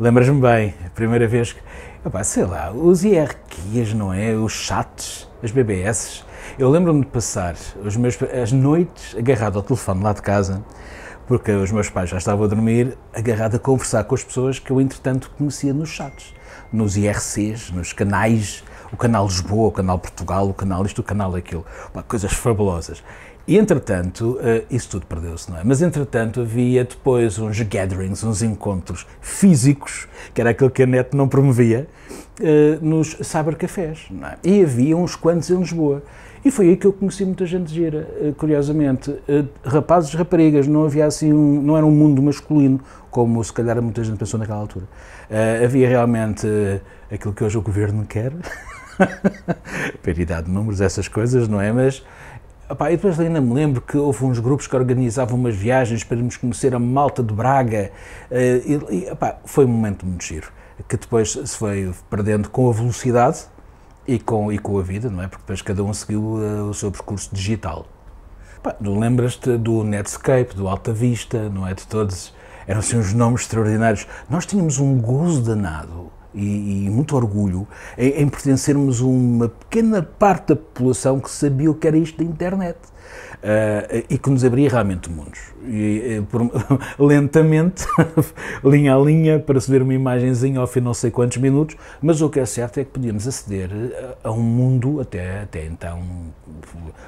Lembras-me bem, a primeira vez que... Epá, sei lá, os IRQs, não é? Os chats, as BBS. Eu lembro-me de passar as noites agarrado ao telefone lá de casa, porque os meus pais já estavam a dormir, agarrado a conversar com as pessoas que eu, entretanto, conhecia nos chats, nos IRCs, nos canais, o canal Lisboa, o canal Portugal, o canal isto, o canal aquilo. Pá, coisas fabulosas. E, entretanto, isso tudo perdeu-se, não é? Mas, entretanto, havia depois uns gatherings, uns encontros físicos, que era aquilo que a net não promovia, nos cybercafés, não é? E havia uns quantos em Lisboa. E foi aí que eu conheci muita gente gira, curiosamente. Rapazes, raparigas, não havia assim, não era um mundo masculino, como se calhar muita gente pensou naquela altura. Havia realmente aquilo que hoje o governo quer, paridade de números, essas coisas, não é? Mas... Epá, e depois ainda me lembro que houve uns grupos que organizavam umas viagens para nos conhecer a malta de Braga, e epá, foi um momento muito giro, que depois se foi perdendo com a velocidade e com a vida, não é? Porque depois cada um seguiu o seu percurso digital. Epá, tu lembras-te do Netscape, do Alta Vista, não é? De todos, eram assim uns nomes extraordinários. Nós tínhamos um gozo danado e muito orgulho em pertencermos a uma pequena parte da população que sabia o que era isto da internet e que nos abria realmente mundos. E, lentamente, linha a linha, para se ver uma imagenzinha ao fim de não sei quantos minutos, mas o que é certo é que podíamos aceder a um mundo até então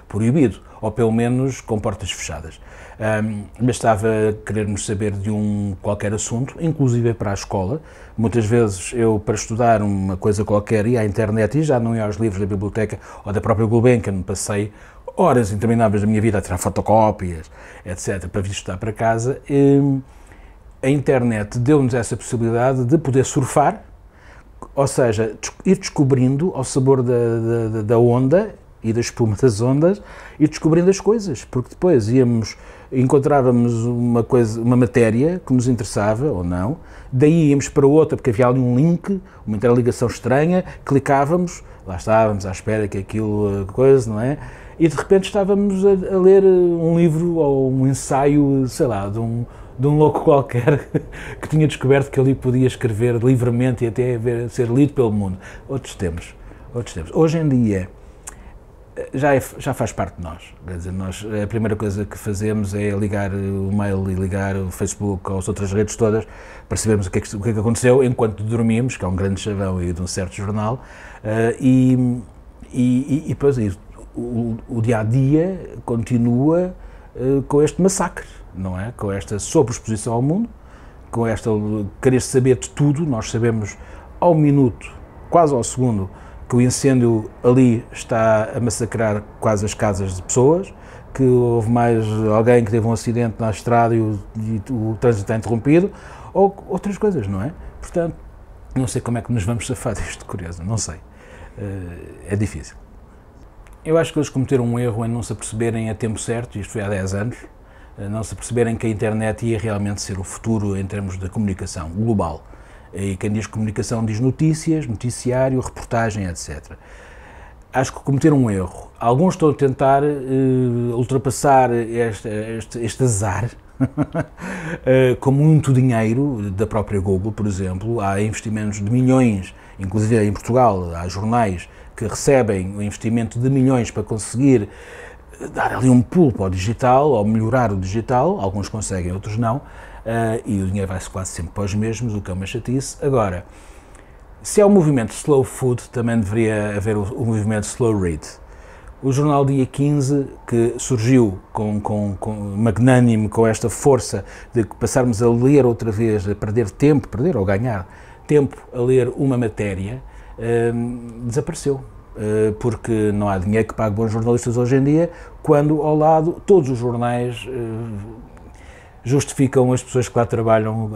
proibido, ou pelo menos com portas fechadas. Bastava querermos saber de qualquer assunto, inclusive para a escola. Muitas vezes eu, para estudar uma coisa qualquer, ia à internet e já não ia aos livros da biblioteca ou da própria Gulbenkian, passei horas intermináveis da minha vida a tirar fotocópias, etc., para vir estudar para casa. A internet deu-nos essa possibilidade de poder surfar, ou seja, ir descobrindo ao sabor da onda e da espuma das ondas, e descobrindo as coisas, porque depois encontrávamos uma matéria que nos interessava, ou não, daí íamos para outra, porque havia ali um link, uma interligação estranha, clicávamos, lá estávamos à espera que aquilo, coisa, não é? E de repente estávamos a ler um livro ou um ensaio, sei lá, de um louco qualquer que tinha descoberto que ali podia escrever livremente e até ser lido pelo mundo. Outros tempos. Hoje em dia, já faz parte de nós. Quer dizer, nós, a primeira coisa que fazemos é ligar o mail e ligar o Facebook às outras redes todas para sabermos o que é que aconteceu enquanto dormíamos, que é um grande chavão e de um certo jornal, e depois o dia-a-dia continua com este massacre, não é? Com esta sobreexposição ao mundo, com esta querer saber de tudo. Nós sabemos ao minuto, quase ao segundo, que o incêndio ali está a massacrar quase as casas de pessoas, que houve mais alguém que teve um acidente na estrada e o trânsito está interrompido, ou outras coisas, não é? Portanto, não sei como é que nos vamos safar disto, curioso, não sei. É difícil. Eu acho que eles cometeram um erro em não se aperceberem a tempo certo, isto foi há 10 anos, não se aperceberem que a internet ia realmente ser o futuro em termos de comunicação global. E quem diz comunicação diz notícias, noticiário, reportagem, etc. Acho que cometeram um erro. Alguns estão a tentar ultrapassar este azar, com muito dinheiro da própria Google, por exemplo. Há investimentos de milhões, inclusive em Portugal, há jornais que recebem um investimento de milhões para conseguir dar ali um pulo ao digital, ou melhorar o digital. Alguns conseguem, outros não. E o dinheiro vai-se quase sempre para os mesmos, o que é uma chatice. Agora, se é um movimento slow food, também deveria haver o movimento slow read. O jornal Dia 15, que surgiu magnânimo, com esta força de passarmos a ler outra vez, a perder ou ganhar tempo a ler uma matéria, desapareceu. Porque não há dinheiro que pague bons jornalistas hoje em dia, quando ao lado todos os jornais... justificam as pessoas que lá trabalham,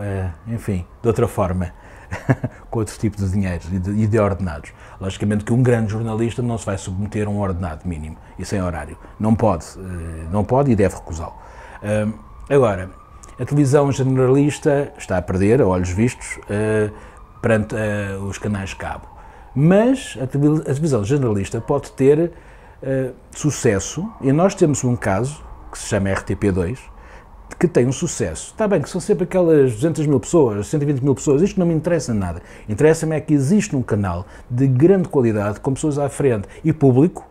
enfim, de outra forma, com outro tipo de dinheiros e de ordenados. Logicamente que um grande jornalista não se vai submeter a um ordenado mínimo e sem horário. Não pode e deve recusá-lo. Agora, a televisão generalista está a perder, a olhos vistos, perante os canais de cabo. Mas a televisão generalista pode ter sucesso, e nós temos um caso que se chama RTP2, que tem um sucesso, está bem que são sempre aquelas 200 mil pessoas, 120 mil pessoas, isto não me interessa nada, interessa-me é que existe um canal de grande qualidade, com pessoas à frente e público,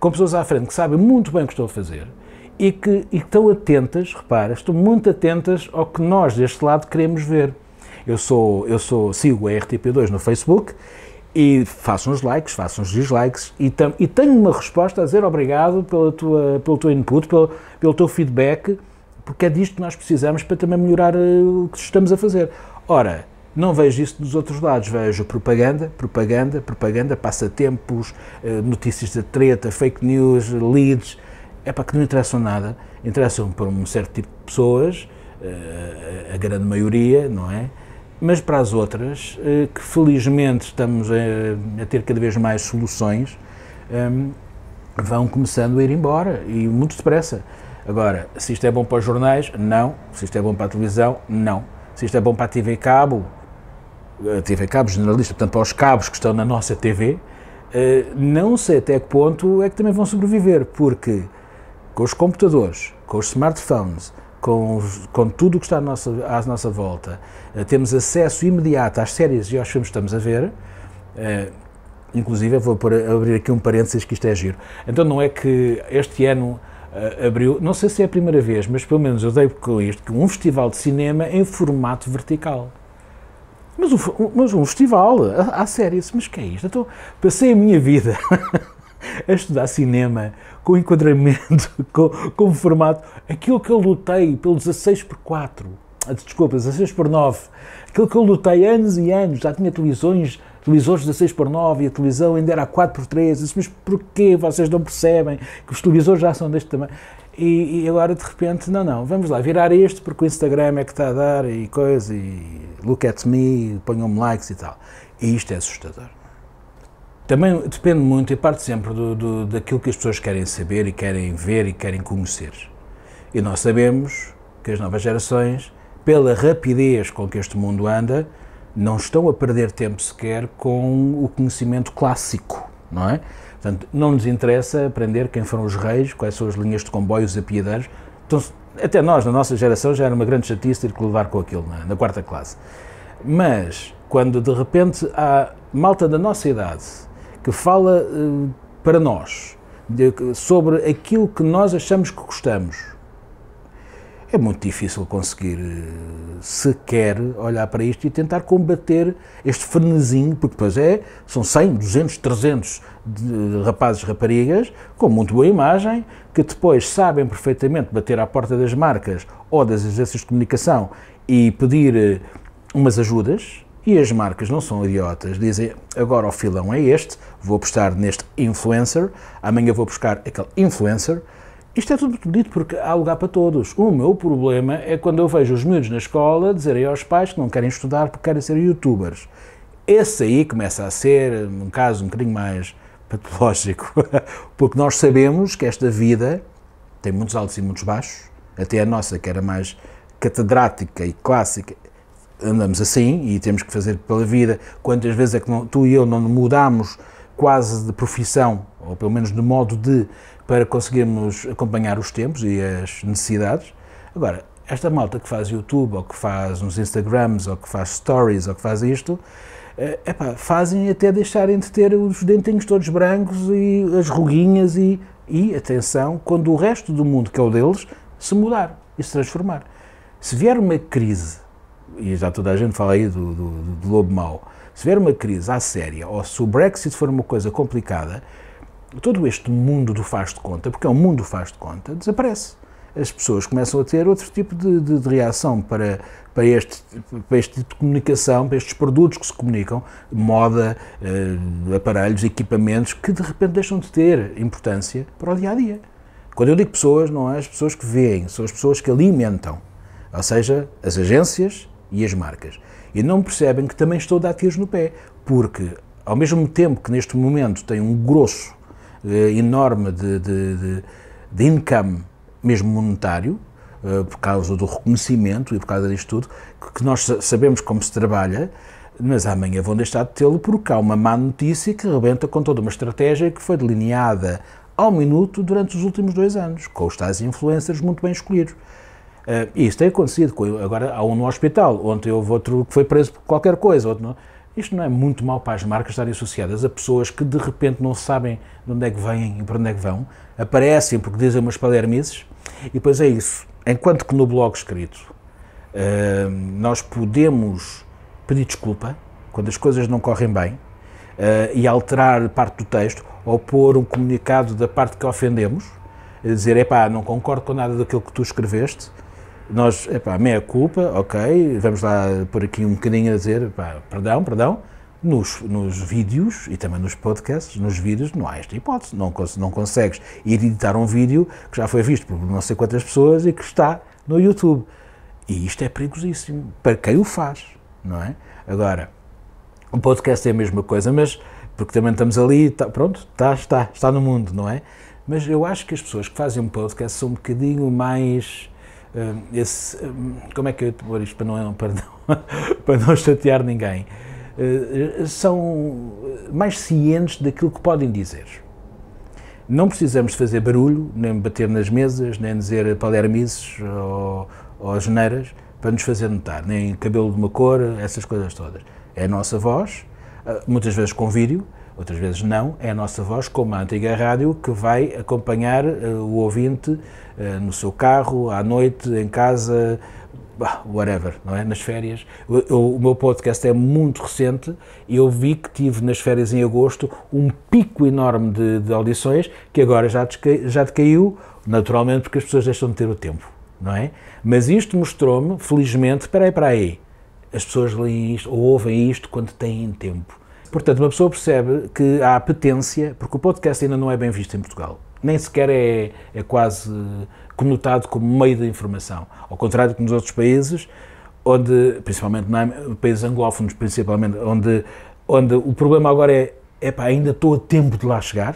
com pessoas à frente que sabem muito bem o que estão a fazer e que estão atentas, repara, estão muito atentas ao que nós deste lado queremos ver. Sigo a RTP2 no Facebook e faço uns likes, faço uns dislikes e tenho uma resposta a dizer obrigado pelo teu input, pelo teu feedback, porque é disto que nós precisamos para também melhorar o que estamos a fazer. Ora, não vejo isso dos outros lados, vejo propaganda, propaganda, propaganda, passatempos, notícias da treta, fake news, leads, é para que não interessam nada, interessam para um certo tipo de pessoas, a grande maioria, não é? Mas para as outras, que felizmente estamos a ter cada vez mais soluções, vão começando a ir embora, e muito depressa. Agora, se isto é bom para os jornais, não. Se isto é bom para a televisão, não. Se isto é bom para a TV Cabo, generalista, portanto para os cabos que estão na nossa TV, não sei até que ponto é que também vão sobreviver, porque com os computadores, com os smartphones, com tudo o que está à nossa volta, temos acesso imediato às séries e aos filmes que estamos a ver. Inclusive, eu vou abrir aqui um parênteses, que isto é giro. Então não é que este ano abriu, não sei se é a primeira vez, mas pelo menos eu dei com isto, que um festival de cinema em formato vertical. Mas um festival, há séries, mas que é isto? Então, passei a minha vida a estudar cinema, com enquadramento, com formato, aquilo que eu lutei pelo 16x4, desculpa, 16x9, aquilo que eu lutei anos e anos, já tinha televisores 16x9 e a televisão ainda era 4x3, mas porquê vocês não percebem que os televisores já são deste tamanho? E agora de repente, não, vamos lá virar isto porque o Instagram é que está a dar e coisa, e look at me, ponham-me likes e tal. E isto é assustador. Também depende muito, e parte sempre daquilo que as pessoas querem saber e querem ver e querem conhecer. E nós sabemos que as novas gerações, pela rapidez com que este mundo anda, não estão a perder tempo sequer com o conhecimento clássico, não é? Portanto, não nos interessa aprender quem foram os reis, quais são as linhas de comboio, os apiadeiros. Então, até nós, na nossa geração, já era uma grande chatice ter que levar com aquilo na quarta classe. Mas, quando de repente há malta da nossa idade que fala para nós sobre aquilo que nós achamos que gostamos, é muito difícil conseguir sequer olhar para isto e tentar combater este frenesinho, porque depois são 100, 200, 300 de rapazes e raparigas com muito boa imagem, que depois sabem perfeitamente bater à porta das marcas ou das agências de comunicação e pedir umas ajudas, e as marcas não são idiotas, dizem agora o filão é este, vou apostar neste influencer, amanhã vou buscar aquele influencer. Isto é tudo dito porque há lugar para todos. O meu problema é quando eu vejo os miúdos na escola dizerem aos pais que não querem estudar porque querem ser youtubers. Esse aí começa a ser um caso um bocadinho mais patológico, porque nós sabemos que esta vida tem muitos altos e muitos baixos, até a nossa, que era mais catedrática e clássica, andamos assim e temos que fazer pela vida. Quantas vezes é que tu e eu não mudámos quase de profissão, ou pelo menos de modo para conseguirmos acompanhar os tempos e as necessidades. Agora, esta malta que faz YouTube, ou que faz uns Instagrams, ou que faz stories, ou que faz isto, fazem até deixarem de ter os dentinhos todos brancos e as ruguinhas e, atenção, quando o resto do mundo, que é o deles, se mudar e se transformar. Se vier uma crise, e já toda a gente fala aí do lobo mau, se vier uma crise à séria, ou se o Brexit for uma coisa complicada, todo este mundo do faz de conta, porque é um mundo do faz de conta, desaparece. As pessoas começam a ter outro tipo de reação para este tipo de comunicação, para estes produtos que se comunicam, moda, aparelhos, equipamentos, que de repente deixam de ter importância para o dia-a-dia. Quando eu digo pessoas, não é as pessoas que veem, são as pessoas que alimentam, ou seja, as agências e as marcas. E não percebem que também estou a dar tiros no pé, porque ao mesmo tempo que neste momento tem um grosso enorme de income, mesmo monetário, por causa do reconhecimento e por causa disto tudo, que nós sabemos como se trabalha, mas amanhã vão deixar de tê-lo porque há uma má notícia que rebenta com toda uma estratégia que foi delineada ao minuto durante os últimos 2 anos, com os tais influencers muito bem escolhidos. E isso tem acontecido, agora há um no hospital, ontem houve outro que foi preso por qualquer coisa, outro não. Isto não é muito mau para as marcas estarem associadas a pessoas que de repente não sabem de onde é que vêm e para onde é que vão, aparecem porque dizem umas palermices, e depois é isso. Enquanto que no blog escrito nós podemos pedir desculpa quando as coisas não correm bem e alterar parte do texto ou pôr um comunicado da parte que ofendemos, dizer, epá, não concordo com nada daquilo que tu escreveste, nós, epá, meia culpa, ok, vamos lá por aqui um bocadinho a dizer, epá, perdão, nos vídeos e também nos podcasts, nos vídeos não há esta hipótese, não consegues ir editar um vídeo que já foi visto por não sei quantas pessoas e que está no YouTube. E isto é perigosíssimo, para quem o faz, não é? Agora, um podcast é a mesma coisa, mas, porque também estamos ali, tá, pronto, está no mundo, não é? Mas eu acho que as pessoas que fazem um podcast são um bocadinho mais... como é que eu te vou isto para não chatear ninguém? São mais cientes daquilo que podem dizer. Não precisamos fazer barulho, nem bater nas mesas, nem dizer palermices ou geneiras para nos fazer notar, nem cabelo de uma cor, essas coisas todas. É a nossa voz, muitas vezes com vídeo, outras vezes não, é a nossa voz, como a antiga rádio, que vai acompanhar o ouvinte no seu carro, à noite, em casa, whatever, não é? Nas férias. O meu podcast é muito recente e eu vi que tive nas férias em agosto um pico enorme de audições, que agora já decaiu, naturalmente, porque as pessoas deixam de ter o tempo, não é? Mas isto mostrou-me, felizmente, espera aí, as pessoas leem isto ou ouvem isto quando têm tempo. Portanto, uma pessoa percebe que há apetência, porque o podcast ainda não é bem visto em Portugal. Nem sequer é quase conotado como meio de informação. Ao contrário que nos outros países, onde, principalmente nos países anglófonos, principalmente, onde o problema agora é, epá, ainda estou a tempo de lá chegar.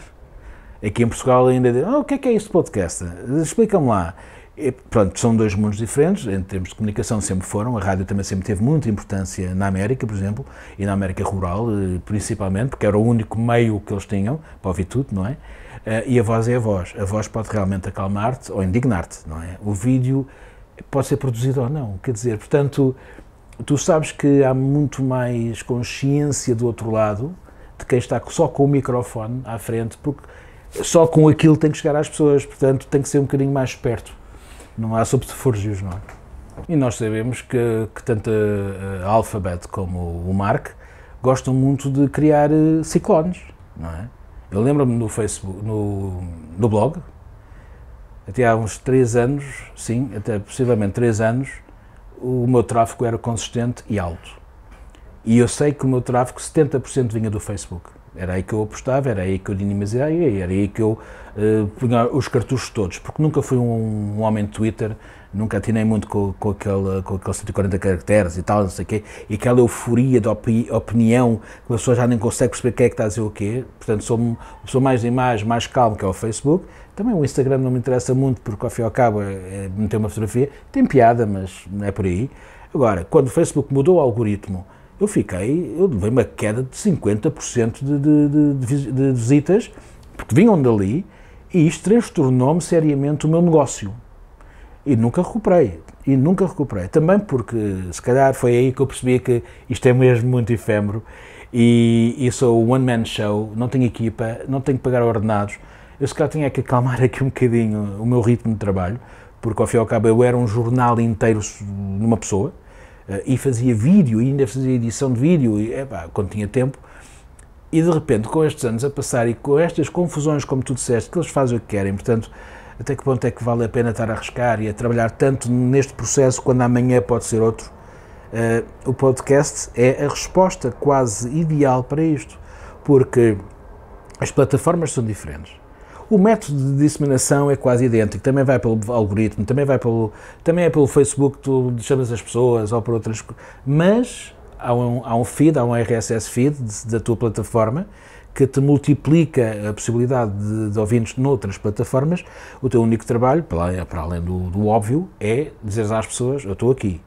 Aqui em Portugal ainda diz, o que é isso de podcast? Explica-me lá. E, pronto, são dois mundos diferentes, em termos de comunicação sempre foram, a rádio também sempre teve muita importância na América, por exemplo, e na América rural, principalmente, porque era o único meio que eles tinham para ouvir tudo, não é? E a voz é a voz. A voz pode realmente acalmar-te ou indignar-te, não é? O vídeo pode ser produzido ou não, quer dizer, portanto, tu sabes que há muito mais consciência do outro lado, de quem está só com o microfone à frente, porque só com aquilo tem que chegar às pessoas, portanto, tem que ser um bocadinho mais esperto. Não há subterfúgios, não é? E nós sabemos que tanto a Alphabet como o Mark gostam muito de criar ciclones, não é? Eu lembro-me no Facebook, no blog, até há uns 3 anos, sim, até possivelmente 3 anos, o meu tráfego era consistente e alto. E eu sei que o meu tráfego 70% vinha do Facebook. Era aí que eu apostava, era aí que eu dinamizava, era aí que eu punha os cartuchos todos, porque nunca fui um homem de Twitter, nunca atinei muito com aqueles 140 caracteres e tal, não sei o quê, e aquela euforia de opinião, que a pessoa já nem consegue perceber quem é que está a dizer o quê, portanto sou mais de imagem, mais calmo, que é o Facebook. Também o Instagram não me interessa muito, porque ao fim e ao cabo é meter uma fotografia, tem piada, mas não é por aí. Agora, quando o Facebook mudou o algoritmo, eu levei uma queda de 50% de visitas, porque vinham dali, e isto transtornou-me seriamente o meu negócio. E nunca recuperei. Também porque, se calhar, foi aí que eu percebi que isto é mesmo muito efêmero, e sou um one-man show, não tenho equipa, não tenho que pagar ordenados, eu se calhar tinha que acalmar aqui um bocadinho o meu ritmo de trabalho, porque ao fim e ao cabo eu era um jornal inteiro numa pessoa, e fazia vídeo, e ainda fazia edição de vídeo, e, quando tinha tempo, e de repente, com estes anos a passar e com estas confusões, como tu disseste, que eles fazem o que querem, portanto, até que ponto é que vale a pena estar a arriscar e a trabalhar tanto neste processo, quando amanhã pode ser outro? O podcast é a resposta quase ideal para isto, porque as plataformas são diferentes. O método de disseminação é quase idêntico, também vai pelo algoritmo, também é pelo Facebook, tu chamas as pessoas ou por outras coisas, mas há um feed, há um RSS feed da tua plataforma que te multiplica a possibilidade de ouvintes noutras plataformas. O teu único trabalho, para além do óbvio, é dizeres às pessoas, eu estou aqui,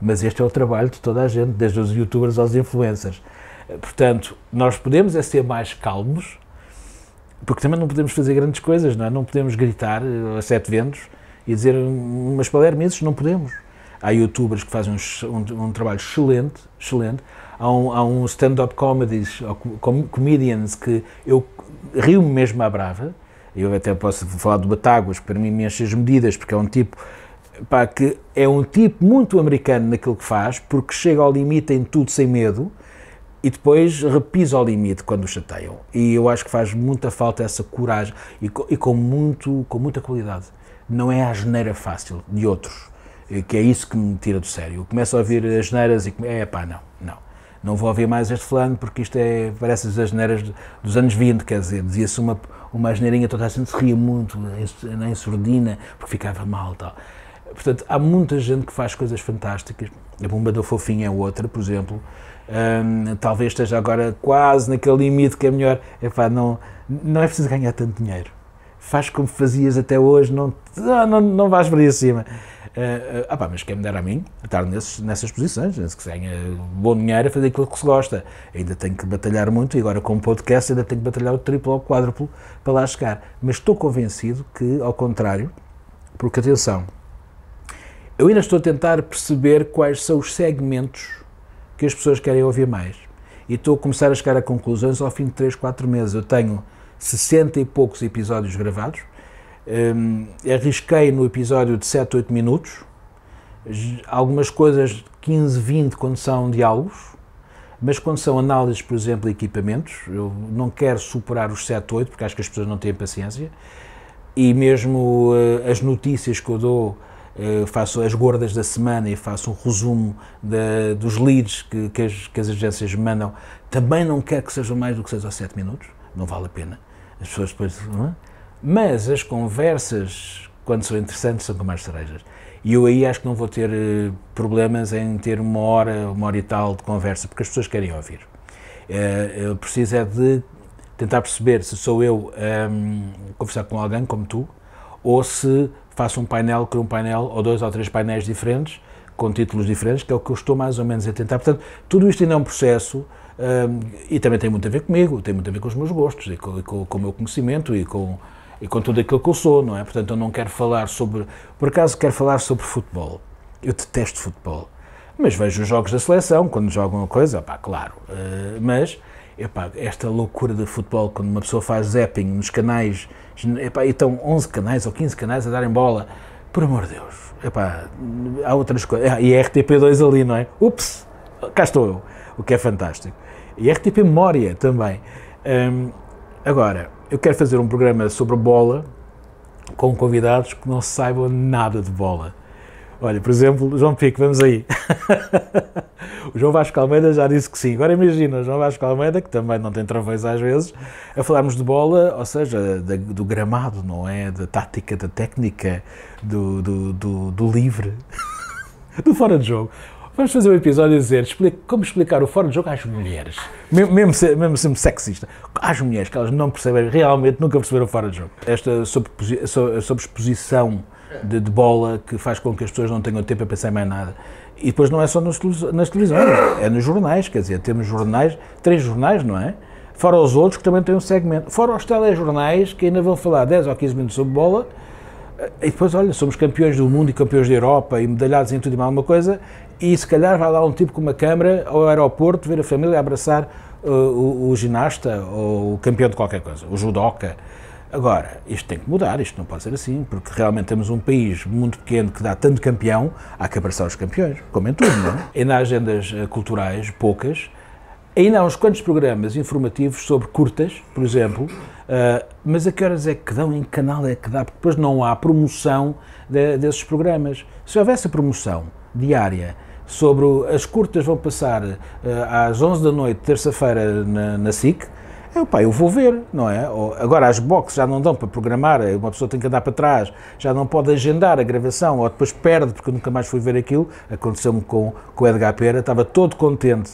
mas este é o trabalho de toda a gente, desde os youtubers aos influencers. Portanto, nós podemos é ser mais calmos, porque também não podemos fazer grandes coisas, não é? Não podemos gritar a 7 ventos e dizer umas palermices, não podemos. Há youtubers que fazem um trabalho excelente, excelente. Há um stand-up comedies, ou comedians, que eu rio-me mesmo à brava. Eu até posso falar do Bataguás, que para mim me enche as medidas, porque é um tipo, pá, que é um tipo muito americano naquilo que faz, porque chega ao limite em tudo sem medo e depois repisa ao limite quando o chateiam. E eu acho que faz muita falta essa coragem e com muita qualidade. Não é a asneira fácil de outros, que é isso que me tira do sério. Eu começo a ouvir as asneiras e não vou ouvir mais este fulano porque isto é, parece as asneiras dos anos 20, quer dizer, dizia-se uma asneirinha, toda a gente se ria muito, nem surdina, porque ficava mal tal. Portanto, há muita gente que faz coisas fantásticas. A Bomba do Fofinho é outra, por exemplo. Talvez esteja agora quase naquele limite que é melhor. Epá, não é preciso ganhar tanto dinheiro. Faz como fazias até hoje, não vais para aí acima. Mas quer me dar a mim estar nessas posições, que se ganha bom dinheiro a fazer aquilo que se gosta. Ainda tenho que batalhar muito, e agora com o podcast ainda tenho que batalhar o triplo ou o quádruplo para lá chegar. Mas estou convencido que, ao contrário, porque atenção, eu ainda estou a tentar perceber quais são os segmentos que as pessoas querem ouvir mais. E estou a começar a chegar a conclusões ao fim de 3, 4 meses. Eu tenho 60 e poucos episódios gravados, arrisquei no episódio de 7, 8 minutos, algumas coisas 15, 20 quando são diálogos, mas quando são análises, por exemplo, de equipamentos, eu não quero superar os 7, 8, porque acho que as pessoas não têm paciência, e mesmo as notícias que eu dou, faço as gordas da semana e faço um resumo dos leads que as agências me mandam, também não quero que sejam mais do que 6 ou 7 minutos, não vale a pena, as pessoas depois, não é? Mas as conversas, quando são interessantes, são como as cerejas, e eu aí acho que não vou ter problemas em ter uma hora e tal de conversa, porque as pessoas querem ouvir. Eu preciso é de tentar perceber se sou eu a conversar com alguém como tu, ou se faço um painel, crio um painel, ou 2 ou 3 painéis diferentes, com títulos diferentes, que é o que eu estou mais ou menos a tentar. Portanto, tudo isto ainda é um processo, e também tem muito a ver comigo, tem muito a ver com os meus gostos, e com o meu conhecimento, e com tudo aquilo que eu sou, não é? Portanto, eu não quero falar sobre... Por acaso, quero falar sobre futebol. Eu detesto futebol, mas vejo os jogos da seleção, quando jogam uma coisa, pá, claro, mas... Epá, esta loucura de futebol, quando uma pessoa faz zapping nos canais, epá, e estão 11 canais ou 15 canais a darem bola, por amor de Deus, epá, há outras coisas, e a RTP2 ali, não é? Ups, cá estou eu, o que é fantástico, e a RTP Memória também. Agora, eu quero fazer um programa sobre bola, com convidados que não saibam nada de bola. Olha, por exemplo, João Pico, vamos aí. O João Vasco Almeida já disse que sim. Agora imagina, o João Vasco Almeida, que também não tem travões às vezes, a falarmos de bola, ou seja, do gramado, não é? Da tática, da técnica, do livre, do fora de jogo. Vamos fazer um episódio a dizer como explicar o fora de jogo às mulheres. Mesmo sendo sexista. Às mulheres, que elas não percebem, realmente nunca perceberam o fora de jogo. Esta sobreexposição de bola, que faz com que as pessoas não tenham tempo a pensar em mais nada. E depois não é só nas televisões, é nos jornais, quer dizer, temos jornais, 3 jornais, não é? Fora os outros que também têm um segmento, fora os telejornais que ainda vão falar 10 ou 15 minutos sobre bola, e depois, olha, somos campeões do mundo e campeões da Europa e medalhados em tudo e mais alguma coisa, e se calhar vai lá um tipo com uma câmara ao aeroporto ver a família abraçar o ginasta ou o campeão de qualquer coisa, o judoca. Agora, isto tem que mudar, isto não pode ser assim, porque realmente temos um país muito pequeno que dá tanto campeão, há que abraçar os campeões, como em tudo, não é? Ainda há agendas culturais, poucas, ainda há uns quantos programas informativos sobre curtas, por exemplo, mas a que horas é que dão, em que canal é que dá, porque depois não há promoção desses programas. Se houvesse a promoção diária sobre as curtas vão passar às 11 da noite, terça-feira, na SIC, pá, eu vou ver, não é? Agora as boxes já não dão para programar, uma pessoa tem que andar para trás, já não pode agendar a gravação, ou depois perde porque nunca mais fui ver aquilo. Aconteceu-me com o Edgar Pereira, estava todo contente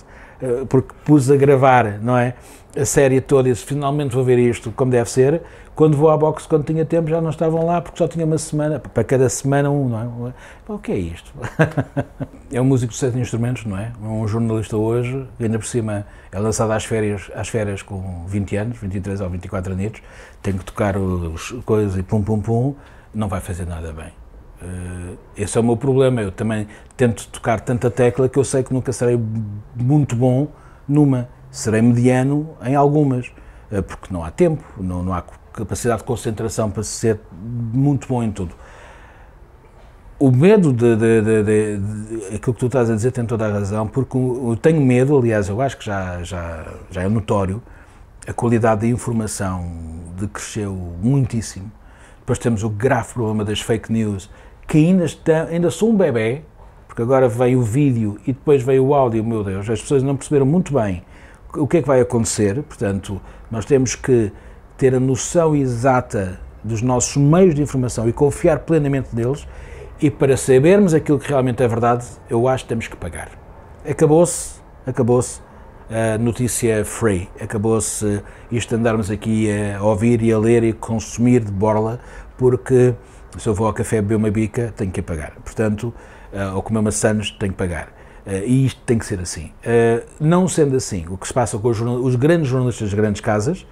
porque pus a gravar, não é? A série toda, e disse, finalmente vou ver isto como deve ser. Quando vou à boxe, quando tinha tempo, já não estavam lá porque só tinha uma semana, para cada semana um, não é? Pá, o que é isto? É um músico de 7 instrumentos, não é? Um jornalista hoje, ainda por cima é lançado às férias com 20 anos, 23 ou 24 anos, tem que tocar as coisas e pum pum pum, não vai fazer nada bem. Esse é o meu problema, eu também tento tocar tanta tecla que eu sei que nunca serei muito bom numa, serei mediano em algumas, porque não há tempo, não há capacidade de concentração para ser muito bom em tudo. O medo aquilo que tu estás a dizer tem toda a razão, porque eu tenho medo, aliás, eu acho que já é notório, a qualidade da informação decresceu muitíssimo. Depois temos o grave problema das fake news, que ainda sou um bebê, porque agora veio o vídeo e depois veio o áudio, meu Deus, as pessoas não perceberam muito bem o que é que vai acontecer, portanto, nós temos que ter a noção exata dos nossos meios de informação e confiar plenamente neles, e para sabermos aquilo que realmente é verdade, eu acho que temos que pagar. Acabou-se a notícia free, acabou-se isto de andarmos aqui a ouvir e a ler e consumir de borla, porque se eu vou ao café beber uma bica, tenho que a pagar, portanto, ou comer maçãs, tenho que pagar, e isto tem que ser assim. Não sendo assim, o que se passa com os grandes jornalistas das grandes casas,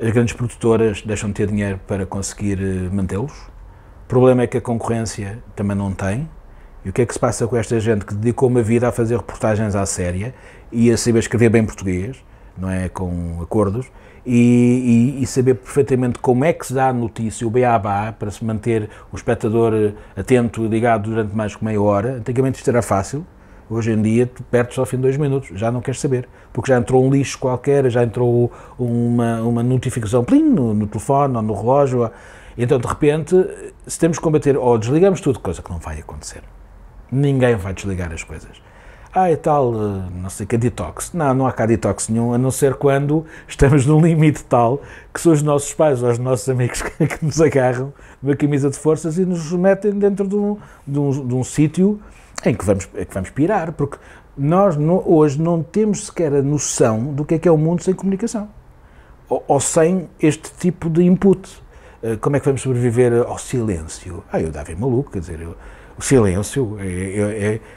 as grandes produtoras deixam de ter dinheiro para conseguir mantê-los, o problema é que a concorrência também não tem, e o que é que se passa com esta gente que dedicou uma vida a fazer reportagens à séria e a saber escrever bem português, não é, com acordos, e saber perfeitamente como é que se dá a notícia, o beabá, para se manter o espectador atento e ligado durante mais que meia hora. Antigamente isto era fácil, hoje em dia tu perdes ao fim de 2 minutos, já não queres saber, porque já entrou um lixo qualquer, já entrou uma notificação plim, no telefone ou no relógio, então de repente, se temos que combater, ou desligamos tudo, coisa que não vai acontecer. Ninguém vai desligar as coisas. É tal, não sei, que é detox. Não há cá detox nenhum, a não ser quando estamos num limite tal que são os nossos pais ou os nossos amigos que nos agarram uma camisa de forças e nos metem dentro de um sítio em que vamos pirar, porque nós hoje não temos sequer a noção do que é o mundo sem comunicação, ou sem este tipo de input. Como é que vamos sobreviver ao silêncio? Eu dava-me maluco, quer dizer, o silêncio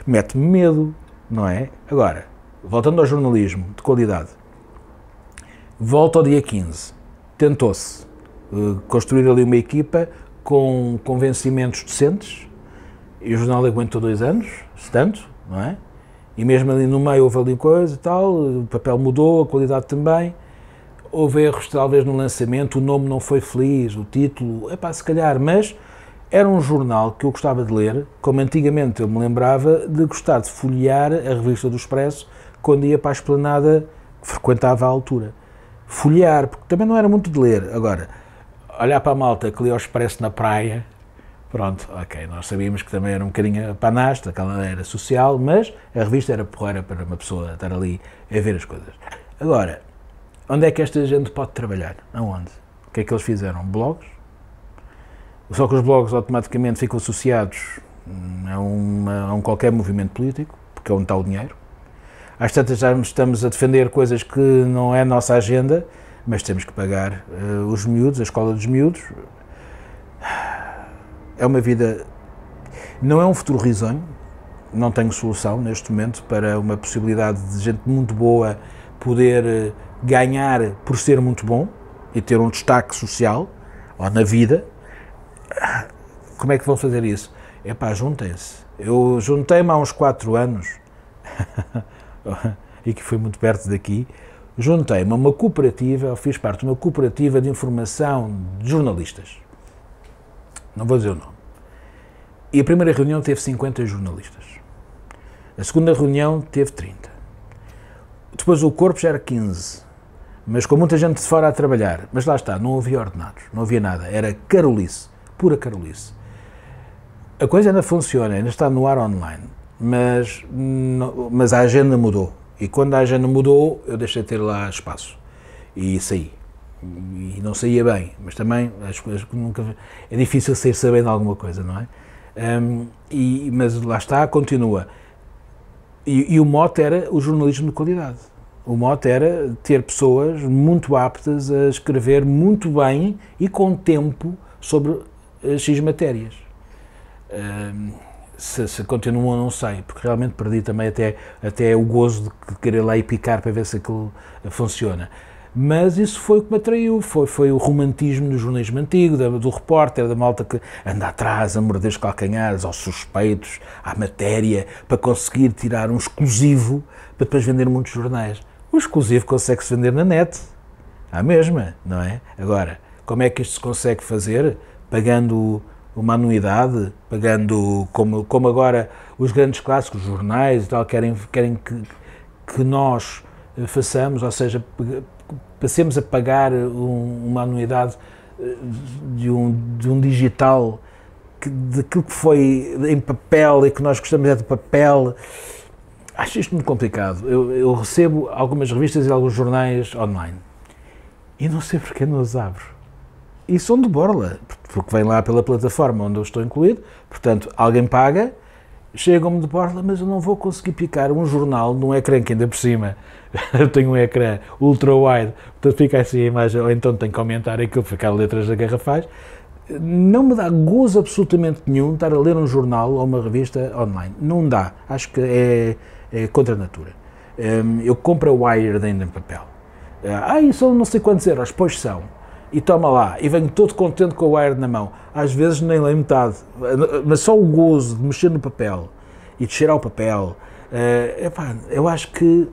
mete-me medo, não é? Agora, voltando ao jornalismo de qualidade, volta ao dia 15, tentou-se construir ali uma equipa com convencimentos decentes, e o jornal aguentou 2 anos, se tanto, não é? E mesmo ali no meio houve ali coisa e tal, o papel mudou, a qualidade também, houve erros talvez no lançamento, o nome não foi feliz, o título, se calhar, mas era um jornal que eu gostava de ler, como antigamente eu me lembrava de gostar de folhear a revista do Expresso quando ia para a esplanada que frequentava à altura. Folhear, porque também não era muito de ler. Agora, olhar para a malta que lia o Expresso na praia, pronto, ok, nós sabíamos que também era um bocadinho panasta, aquela era social, mas a revista era porreira para uma pessoa estar ali a ver as coisas. Agora, onde é que esta gente pode trabalhar? Aonde? O que é que eles fizeram? Blogs? Só que os blogs automaticamente ficam associados a um qualquer movimento político, porque é onde está o dinheiro. Às tantas já estamos a defender coisas que não é a nossa agenda, mas temos que pagar os miúdos, a escola dos miúdos. É uma vida... não é um futuro risonho, não tenho solução neste momento para uma possibilidade de gente muito boa poder ganhar por ser muito bom e ter um destaque social, ou na vida. Como é que vão fazer isso? Juntem-se. Eu juntei-me há uns 4 anos, e que foi muito perto daqui, juntei-me a uma cooperativa, eu fiz parte de uma cooperativa de informação de jornalistas. Não vou dizer o nome. E a primeira reunião teve 50 jornalistas. A segunda reunião teve 30. Depois o corpo já era 15. Mas com muita gente de fora a trabalhar. Mas lá está, não havia ordenados, não havia nada. Era carolice. Pura carolice. A coisa ainda funciona, ainda está no ar online, mas a agenda mudou, e quando a agenda mudou eu deixei de ter lá espaço, e saí, e não saía bem, mas também as coisas nunca... é difícil sair sabendo alguma coisa, não é? Mas lá está, continua, e o mote era o jornalismo de qualidade, o mote era ter pessoas muito aptas a escrever muito bem e com tempo sobre X matérias. Se continuam, não sei, porque realmente perdi também até o gozo de querer lá ir picar para ver se aquilo funciona. Mas isso foi o que me atraiu, foi o romantismo do jornalismo antigo, do repórter, da malta que anda atrás a morder os calcanhares, aos suspeitos, à matéria, para conseguir tirar um exclusivo, para depois vender muitos jornais. O exclusivo consegue-se vender na net, à mesma, não é? Agora, como é que isto se consegue fazer? Pagando uma anuidade, pagando, como agora os grandes clássicos, os jornais e tal, querem que nós façamos, ou seja, passemos a pagar uma anuidade de um digital, daquilo que foi em papel e que nós gostamos é de papel. Acho isto muito complicado. Eu recebo algumas revistas e alguns jornais online e não sei porque não os abro. E são de borla, porque vem lá pela plataforma onde eu estou incluído, portanto alguém paga, chegam-me de borla, mas eu não vou conseguir picar um jornal num ecrã que ainda por cima eu tenho um ecrã ultra-wide, portanto fica assim a imagem, ou então tenho que aumentar aquilo, ficar letras da garrafagem. Não me dá gozo absolutamente nenhum estar a ler um jornal ou uma revista online, não dá, acho que é contra a natura. Eu compro a Wired ainda em papel, são não sei quantos euros, pois são, e toma lá, e venho todo contente com a Wired na mão, às vezes nem leio metade, mas só o gozo de mexer no papel e de cheirar o papel, eu acho que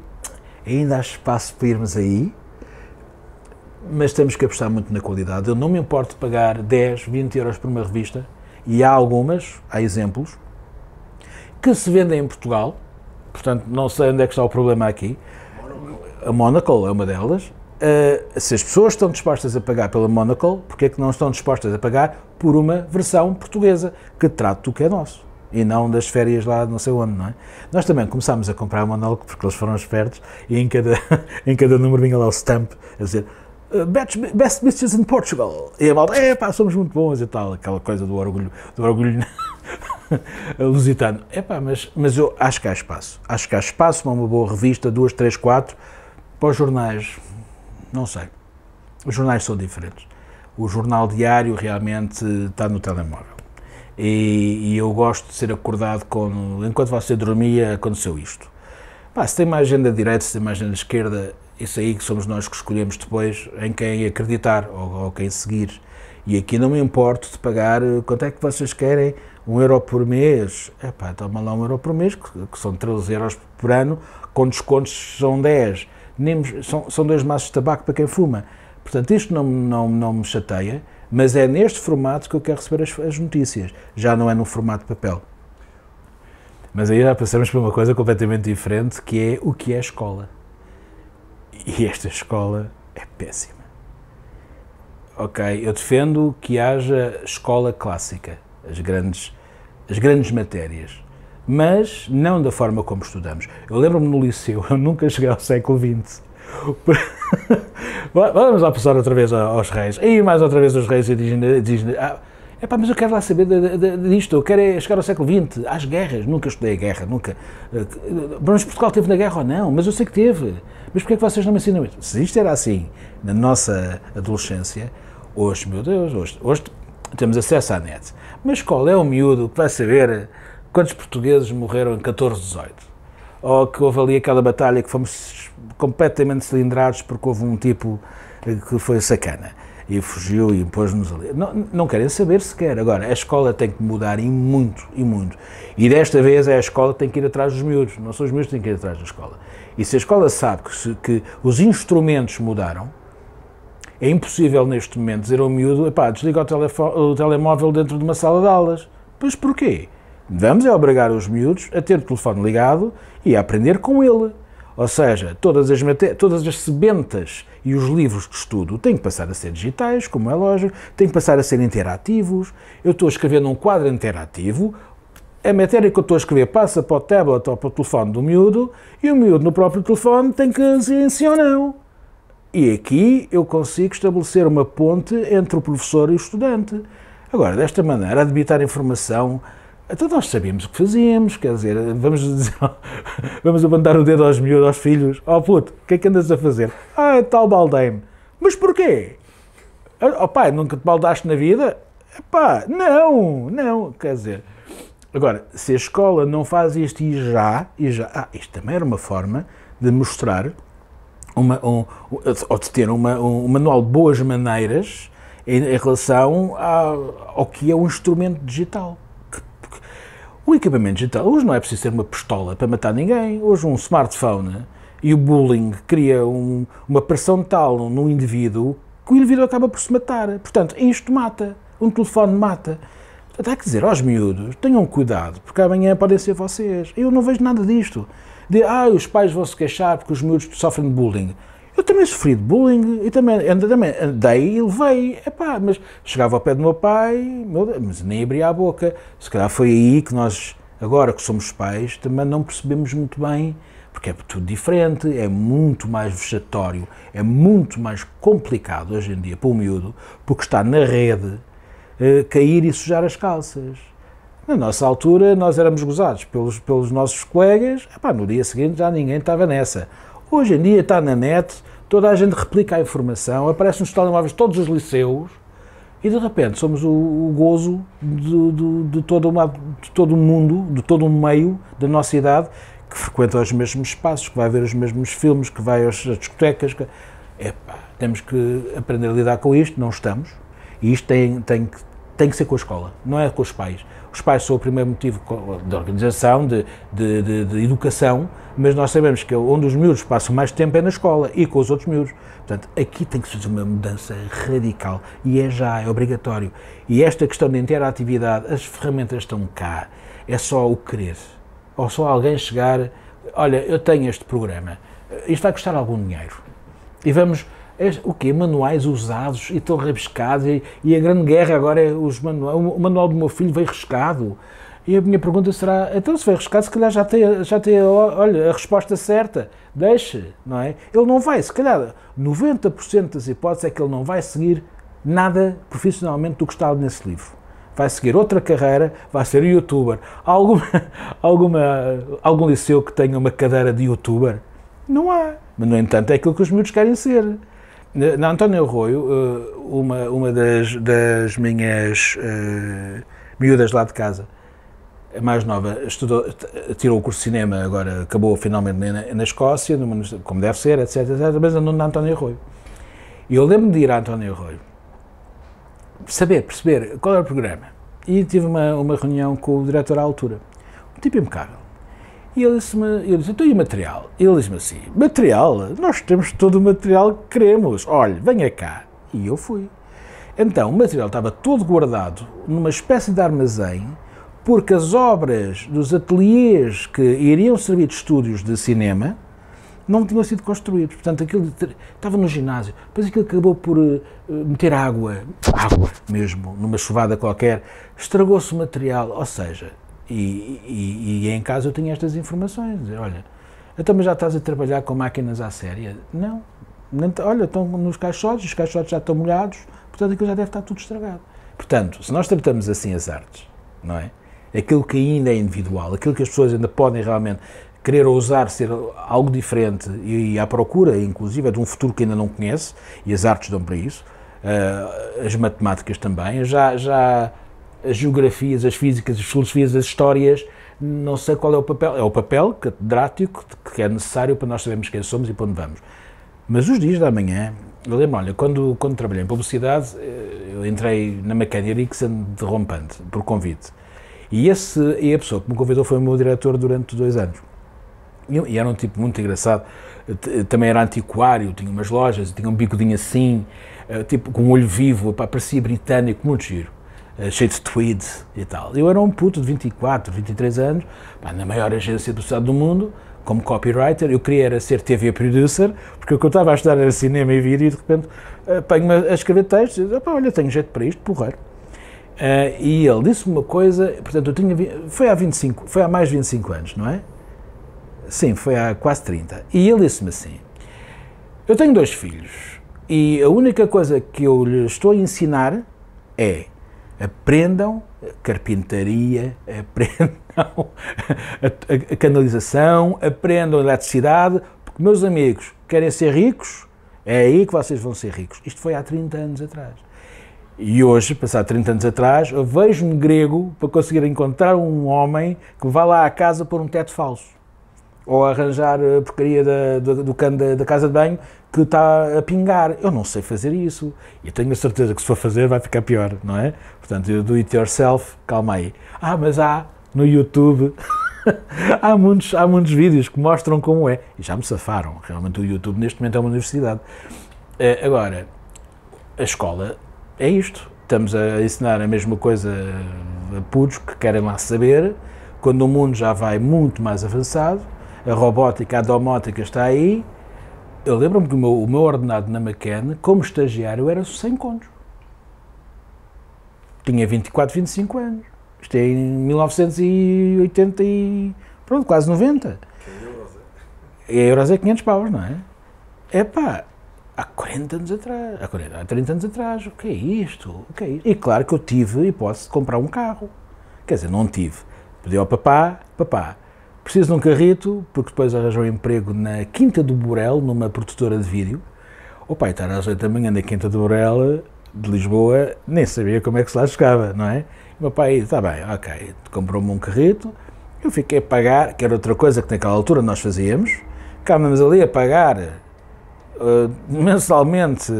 ainda há espaço para irmos aí, mas temos que apostar muito na qualidade. Eu não me importo de pagar 10, 20 euros por uma revista, e há exemplos, que se vendem em Portugal, portanto não sei onde é que está o problema aqui, a Monocle é uma delas. Se as pessoas estão dispostas a pagar pela Monocle, porque é que não estão dispostas a pagar por uma versão portuguesa, que trate do que é nosso, e não das férias lá não sei onde, não é? Nós também começámos a comprar a Monocle, porque eles foram espertos, e em cada número vinha lá o stamp, a dizer, best bitches in Portugal, e a malta, pá, somos muito bons e tal, aquela coisa do orgulho lusitano, mas eu acho que há espaço, para uma boa revista, 2, 3, 4, para os jornais. Não sei. Os jornais são diferentes. O jornal diário realmente está no telemóvel. E eu gosto de ser acordado quando, enquanto você dormia, aconteceu isto. Se tem uma agenda de direita, se tem uma agenda de esquerda, isso aí que somos nós que escolhemos depois em quem acreditar ou quem seguir. E aqui não me importo de pagar, quanto é que vocês querem? 1 euro por mês? Toma lá 1 euro por mês, que são 13 euros por ano, com descontos são 10. São 2 maços de tabaco para quem fuma. Portanto, isto não me chateia, mas é neste formato que eu quero receber as notícias. Já não é no formato de papel. Mas aí já passamos por uma coisa completamente diferente, que é o que é escola. E esta escola é péssima. Ok, eu defendo que haja escola clássica, as grandes matérias, mas não da forma como estudamos. Eu lembro-me no liceu, eu nunca cheguei ao século XX. Vamos lá passar outra vez aos reis, e mais outra vez os reis indígenas. Mas eu quero lá saber disto, eu quero é chegar ao século XX, às guerras, nunca estudei a guerra, nunca. Mas Portugal teve na guerra ou não? Mas eu sei que teve. Mas porquê é que vocês não me ensinam isto? Se isto era assim na nossa adolescência, hoje, meu Deus, hoje temos acesso à net. Mas qual é o miúdo que vai saber quantos portugueses morreram em 1418? Ou que houve ali aquela batalha que fomos completamente cilindrados porque houve um tipo que foi sacana e fugiu e pôs-nos ali. Não querem saber sequer. Agora, a escola tem que mudar e muito, e muito. E desta vez é a escola que tem que ir atrás dos miúdos, não são os miúdos que têm que ir atrás da escola. E se a escola sabe que os instrumentos mudaram, é impossível neste momento dizer ao miúdo, desliga o telemóvel dentro de uma sala de aulas. Pois porquê? Vamos é obrigar os miúdos a ter o telefone ligado e a aprender com ele. Ou seja, todas as sebentas e os livros de estudo têm que passar a ser digitais, como é lógico, têm que passar a ser interativos. Eu estou a escrever num quadro interativo, a matéria que eu estou a escrever passa para o tablet ou para o telefone do miúdo e o miúdo no próprio telefone tem que dizer sim ou não. E aqui eu consigo estabelecer uma ponte entre o professor e o estudante. Agora, desta maneira, a debitar informação. Então nós sabíamos o que fazíamos, quer dizer, vamos abandonar o dedo aos miúdos, aos filhos. Puto, o que é que andas a fazer? Tal baldei-me. Mas porquê? Pai, nunca te baldaste na vida? Não, quer dizer. Agora, se a escola não faz isto e já, isto também era uma forma de mostrar ou de ter um manual de boas maneiras em relação ao que é um instrumento digital. O equipamento digital, hoje não é preciso ter uma pistola para matar ninguém, hoje um smartphone e o bullying cria uma pressão tal num indivíduo que o indivíduo acaba por se matar. Portanto, isto mata, um telefone mata. Portanto, há que dizer aos miúdos, tenham cuidado, porque amanhã podem ser vocês. Eu não vejo nada disto. Os pais vão se queixar porque os miúdos sofrem de bullying. Eu também sofri de bullying, e também andei e levei, epá, mas chegava ao pé do meu pai, mas nem abria a boca. Se calhar foi aí que nós, agora que somos pais, também não percebemos muito bem, porque é tudo diferente, é muito mais vexatório, é muito mais complicado hoje em dia para o miúdo, porque está na rede, cair e sujar as calças. Na nossa altura nós éramos gozados pelos nossos colegas, epá, no dia seguinte já ninguém estava nessa. Hoje em dia está na net, toda a gente replica a informação, aparecem nos telemóveis todos os liceus e de repente somos o gozo de todo o mundo, de todo o meio da nossa idade, que frequenta os mesmos espaços, que vai ver os mesmos filmes, que vai às discotecas. Epá, temos que aprender a lidar com isto, não estamos. E isto tem que ser com a escola, não é com os pais. Os pais são o primeiro motivo de organização, de educação, mas nós sabemos que onde os miúdos passam mais tempo é na escola e com os outros miúdos. Portanto, aqui tem que ser uma mudança radical e é obrigatório. E esta questão da interatividade, as ferramentas estão cá, é só o querer, ou só alguém chegar, olha, eu tenho este programa, isto vai custar algum dinheiro, e vamos... O quê? Manuais usados e tão rabiscados, e a grande guerra agora é o manual do meu filho veio riscado. E a minha pergunta será, então se veio riscado, se calhar já tem olha, a resposta certa, deixe, não é? Ele não vai, se calhar 90% das hipóteses é que ele não vai seguir nada profissionalmente do que está nesse livro. Vai seguir outra carreira, vai ser youtuber. Há algum liceu que tenha uma cadeira de youtuber? Não há, mas no entanto é aquilo que os miúdos querem ser. Na António Arroio, uma das minhas miúdas lá de casa, a mais nova, tirou o curso de cinema, agora acabou finalmente na Escócia, como deve ser, etc, etc, mas andou na António Arroio. E eu lembro-me de ir a António Arroio, perceber qual era o programa, e tive uma reunião com o diretor à altura, um tipo impecável. E ele disse, então e o material? Ele disse-me assim, material? Nós temos todo o material que queremos, olha, venha cá. E eu fui. Então, o material estava todo guardado numa espécie de armazém, porque as obras dos ateliês que iriam servir de estúdios de cinema não tinham sido construídos. Portanto, aquilo estava no ginásio, depois aquilo acabou por meter água mesmo, numa chuvada qualquer, estragou-se o material, ou seja... E em casa eu tinha estas informações, dizer, olha, então mas já estás a trabalhar com máquinas à séria? Não, olha, estão nos caixotes, os caixotes já estão molhados, portanto aquilo já deve estar tudo estragado. Portanto, se nós tratamos assim as artes, não é? Aquilo que ainda é individual, aquilo que as pessoas ainda podem realmente querer ousar ser algo diferente e à procura, inclusive, é de um futuro que ainda não conhece, e as artes dão para isso, as matemáticas também, as geografias, as físicas, as filosofias, as histórias, não sei qual é o papel catedrático que é necessário para nós sabermos quem somos e para onde vamos. Mas os dias da manhã, eu lembro, olha, quando trabalhei em publicidade, eu entrei na McCann Eriksen de rompante, por convite, e a pessoa que me convidou foi o meu diretor durante 2 anos, e era um tipo muito engraçado, também era antiquário, tinha umas lojas, tinha um bicudinho assim, tipo com um olho vivo, parecia britânico, muito giro. Cheio de tweed e tal. Eu era um puto de 24, 23 anos, na maior agência de publicidade do mundo, como copywriter. Eu queria era ser TV producer, porque o que eu estava a estudar era cinema e vídeo, e de repente apanho-me a escrever textos e digo, olha, tenho jeito para isto, porreiro. E ele disse-me uma coisa, portanto, eu tinha, foi há mais de 25 anos, não é? Sim, foi há quase 30. E ele disse-me assim, eu tenho 2 filhos, e a única coisa que eu lhes estou a ensinar é aprendam carpintaria, aprendam a canalização, aprendam a eletricidade, porque, meus amigos, querem ser ricos? É aí que vocês vão ser ricos. Isto foi há 30 anos atrás. E hoje, passado 30 anos atrás, eu vejo-me grego para conseguir encontrar um homem que vá lá à casa pôr um teto falso. ou a arranjar a porcaria do cano da casa de banho que está a pingar. Eu não sei fazer isso. E tenho a certeza que se for fazer vai ficar pior, não é? Portanto, do it yourself, calma aí. Ah, mas há no YouTube... há muitos vídeos que mostram como é. E já me safaram. Realmente o YouTube neste momento é uma universidade. Agora, a escola é isto. Estamos a ensinar a mesma coisa a putos que querem lá saber, quando o mundo já vai muito mais avançado, a robótica, a domótica está aí. Eu lembro-me que o meu ordenado na McCann, como estagiário, era 100 contos. Tinha 24, 25 anos. Isto é em 1980 e... pronto, quase 90. E a euros é 500 paus, não é? É pá, há 40 anos atrás, há 30 anos atrás, o que é isto? O que é isto? E claro que eu tive a hipótese de comprar um carro. Quer dizer, não tive. Pedi ao papá, preciso de um carrito, porque depois arranjou um emprego na Quinta do Borel, numa produtora de vídeo. O pai estar às 8 da manhã na Quinta do Borel, de Lisboa, nem sabia como é que se lá chegava, não é? O meu pai, está bem, ok, comprou-me um carrito, eu fiquei a pagar, que era outra coisa que naquela altura nós fazíamos, ficávamos ali a pagar mensalmente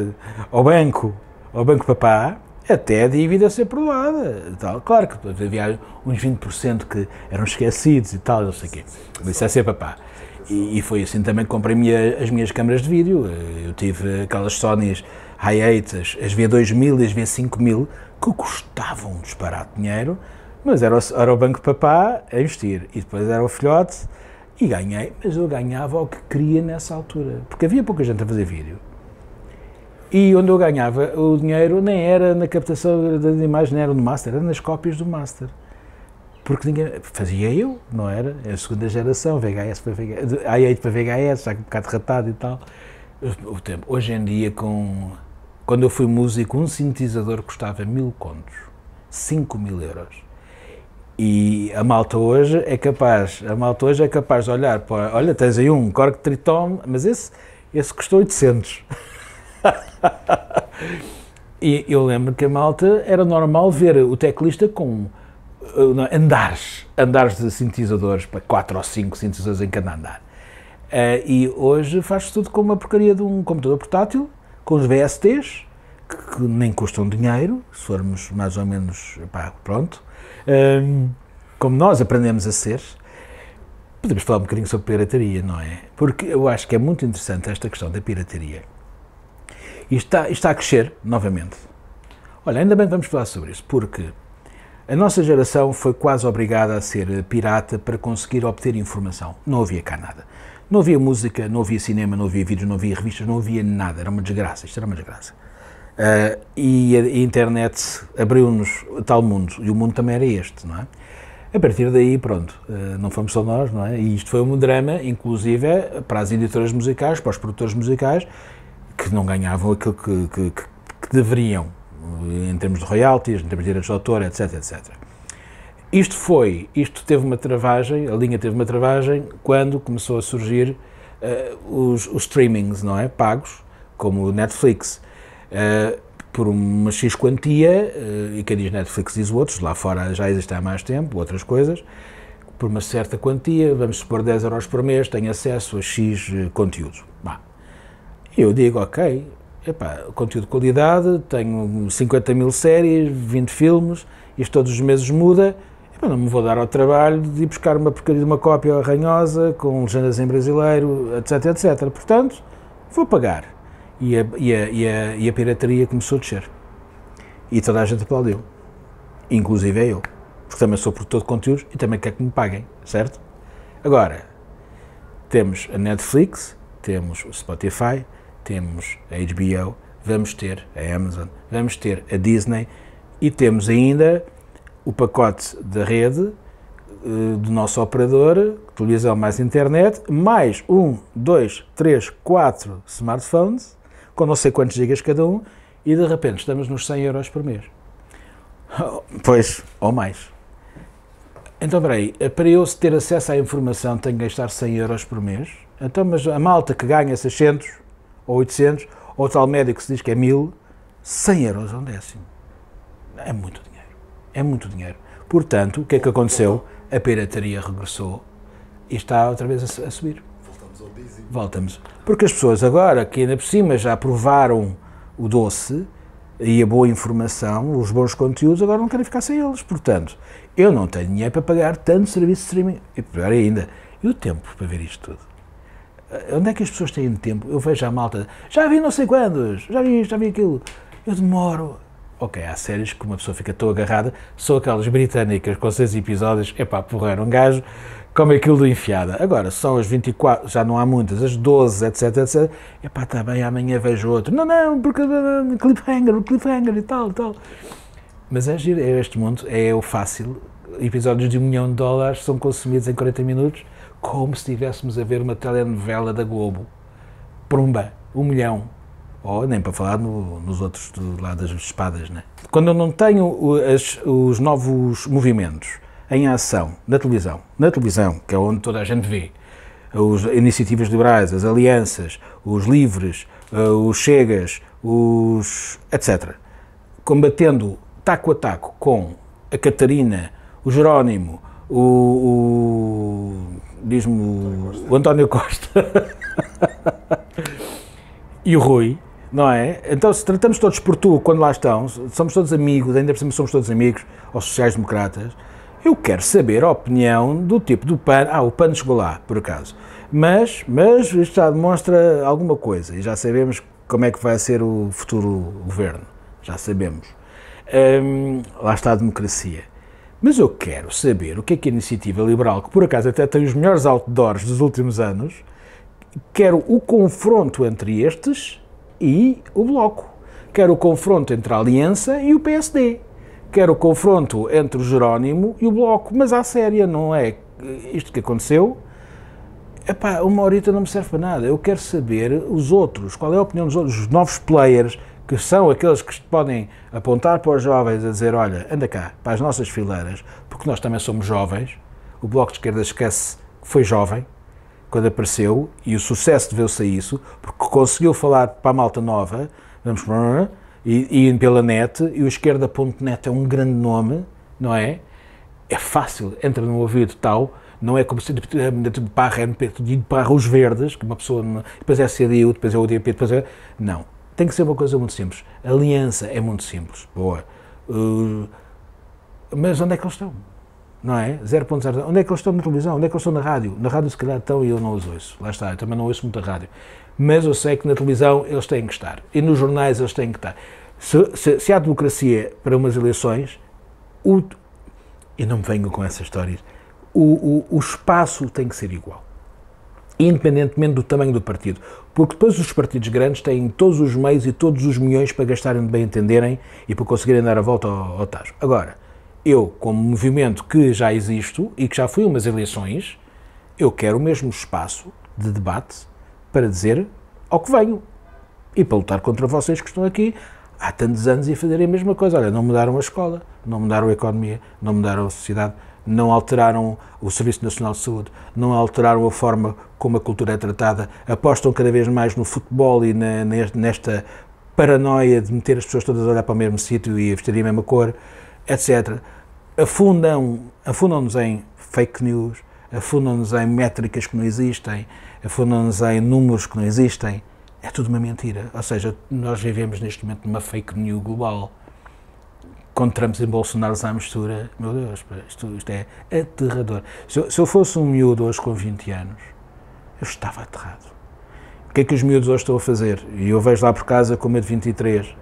ao banco papá, até a dívida ser perdoada e tal. Claro que havia uns 20% que eram esquecidos e tal, não sei o quê, isso é ser papá. E foi assim também que comprei as minhas câmaras de vídeo. Eu tive aquelas Sonys Hi8, as V2000 e as V5000, que custavam disparar dinheiro, mas era o banco de papá a investir, e depois era o filhote, e ganhei, mas eu ganhava o que queria nessa altura, porque havia pouca gente a fazer vídeo. E onde eu ganhava o dinheiro nem era na captação das imagens, nem era no master, era nas cópias do master. Porque ninguém... fazia eu, não era? É a segunda geração, VHS para VHS, A8 para VHS, já que um bocado ratado e tal. O tempo, hoje em dia, quando eu fui músico, um sintetizador custava 1000 contos, 5.000 euros. E a malta hoje é capaz de olhar para, olha, tens aí um Korg Triton, mas esse custou 800. E eu lembro que a malta era normal ver o teclista com andares de sintetizadores, para 4 ou 5 sintetizadores em cada andar. E hoje faz-se tudo com uma porcaria de um computador portátil, com os VSTs, que nem custam dinheiro, se formos mais ou menos, pá, pronto, como nós aprendemos a ser. Podemos falar um bocadinho sobre pirataria, não é? Porque eu acho que é muito interessante esta questão da pirataria. E está a crescer novamente. Olha, ainda bem que vamos falar sobre isso, porque a nossa geração foi quase obrigada a ser pirata para conseguir obter informação. Não havia cá nada. Não havia música, não havia cinema, não havia vídeos, não havia revistas, não havia nada. Era uma desgraça, isto era uma desgraça. E a internet abriu-nos tal mundo, e o mundo também era este, não é? A partir daí, pronto, não fomos só nós, não é? E isto foi um drama, inclusive, para as editoras musicais, para os produtores musicais, que não ganhavam aquilo que deveriam, em termos de royalties, em termos de direitos de autor, etc, etc. Isto teve uma travagem, a linha teve uma travagem quando começou a surgir os streamings, não é? Pagos, como o Netflix, por uma X quantia, e quem diz Netflix diz outros, lá fora já existe há mais tempo, outras coisas, por uma certa quantia, vamos supor 10 euros por mês, tem acesso a X conteúdo. Bah, eu digo, ok, epá, conteúdo de qualidade, tenho 50 mil séries, 20 filmes, isto todos os meses muda. Eu não me vou dar ao trabalho de ir buscar uma porcaria de uma cópia arranhosa, com legendas em brasileiro, etc, etc. Portanto, vou pagar. E a pirataria começou a descer. E toda a gente aplaudiu. Inclusive eu. Porque também sou produtor de conteúdos e também quero que me paguem, certo? Agora, temos a Netflix, temos o Spotify, temos a HBO, vamos ter a Amazon, vamos ter a Disney e temos ainda o pacote da rede, do nosso operador, televisão mais internet, mais 1, 2, 3, 4 smartphones, com não sei quantos gigas cada um, e de repente estamos nos 100 euros por mês. Pois, ou mais. Então, peraí, para eu ter acesso à informação tenho que gastar 100 euros por mês? Então, mas a malta que ganha 600, ou 800, ou o tal médico que se diz que é 1000, 100 euros é um décimo. É muito dinheiro. É muito dinheiro. Portanto, o que é que aconteceu? A pirataria regressou e está outra vez a subir. Voltamos ao dízimo. Voltamos. Porque as pessoas agora, que ainda por cima já provaram o doce e a boa informação, os bons conteúdos, agora não querem ficar sem eles. Portanto, eu não tenho dinheiro para pagar tanto serviço de streaming. E pior ainda, e o tempo para ver isto tudo? Onde é que as pessoas têm tempo? Eu vejo a malta, já vi não sei quantos, já vi isto, já vi aquilo. Eu demoro. Ok, há séries que uma pessoa fica tão agarrada, são aquelas britânicas com 6 episódios, epá, porra, um gajo come aquilo de enfiada. Agora, são as 24, já não há muitas, as 12, etc, etc, epá, está bem, amanhã vejo outro. Não, não, porque cliffhanger, cliffhanger e tal, tal. Mas é giro, é este mundo, é o fácil. Episódios de $1 milhão são consumidos em 40 minutos, como se estivéssemos a ver uma telenovela da Globo. Prumba, 1 milhão. Oh, nem para falar nos outros do lado das espadas, né? Quando eu não tenho os novos movimentos em ação na televisão, que é onde toda a gente vê, as iniciativas liberais, as alianças, os livres, os chegas, os etc., combatendo taco a taco com a Catarina, o Jerónimo, o António Costa e o Rui, não é? Então, se tratamos todos por tu, quando lá estão, somos todos amigos, ainda por cima somos todos amigos, aos sociais-democratas, eu quero saber a opinião do tipo do PAN. Ah, o PAN chegou lá, por acaso. Mas isto já demonstra alguma coisa, e já sabemos como é que vai ser o futuro governo, já sabemos. Lá está a democracia. Mas eu quero saber o que a iniciativa liberal, que por acaso até tem os melhores outdoors dos últimos anos, quero o confronto entre estes e o Bloco. Quero o confronto entre a Aliança e o PSD. Quero o confronto entre o Jerónimo e o Bloco. Mas à séria, não é isto que aconteceu. Epá, uma horita não me serve para nada. Eu quero saber os outros, qual é a opinião dos outros, os novos players, que são aqueles que podem apontar para os jovens a dizer, olha, anda cá, para as nossas fileiras, porque nós também somos jovens. O Bloco de Esquerda esquece que foi jovem quando apareceu, e o sucesso deveu-se a isso, porque conseguiu falar para a malta nova, vamos, e pela net, e o esquerda.net é um grande nome, não é? É fácil, entra no ouvido tal, não é como se para os verdes, que uma pessoa, depois é CDU, depois é UDP, depois é... Não, tem que ser uma coisa muito simples. A aliança é muito simples, boa. Mas onde é que eles estão? Não é? 0.0. Onde é que eles estão na televisão? Onde é que eles estão na rádio? Na rádio se calhar estão e eu não os ouço. Lá está, eu também não ouço muito a rádio. Mas eu sei que na televisão eles têm que estar. E nos jornais eles têm que estar. Se há democracia para umas eleições, e não me venham com essas histórias, o espaço tem que ser igual. Independentemente do tamanho do partido. Porque depois os partidos grandes têm todos os meios e todos os milhões para gastarem de bem entenderem e para conseguirem dar a volta ao tacho. Agora, eu, como movimento que já existo e que já fui umas eleições, eu quero o mesmo espaço de debate para dizer ao que venho e para lutar contra vocês que estão aqui há tantos anos e fazerem a mesma coisa. Olha, não mudaram a escola, não mudaram a economia, não mudaram a sociedade, não alteraram o Serviço Nacional de Saúde, não alteraram a forma como a cultura é tratada, apostam cada vez mais no futebol e nesta paranoia de meter as pessoas todas a olhar para o mesmo sítio e a vestirem a mesma cor, etc. Afundam-nos em fake news, afundam-nos em métricas que não existem, afundam-nos em números que não existem. É tudo uma mentira. Ou seja, nós vivemos neste momento numa fake news global. Quando Trump e Bolsonaro à mistura, meu Deus, isto é aterrador. Se eu fosse um miúdo hoje com 20 anos, eu estava aterrado. O que é que os miúdos hoje estão a fazer? E eu vejo lá por casa com o meu de 23.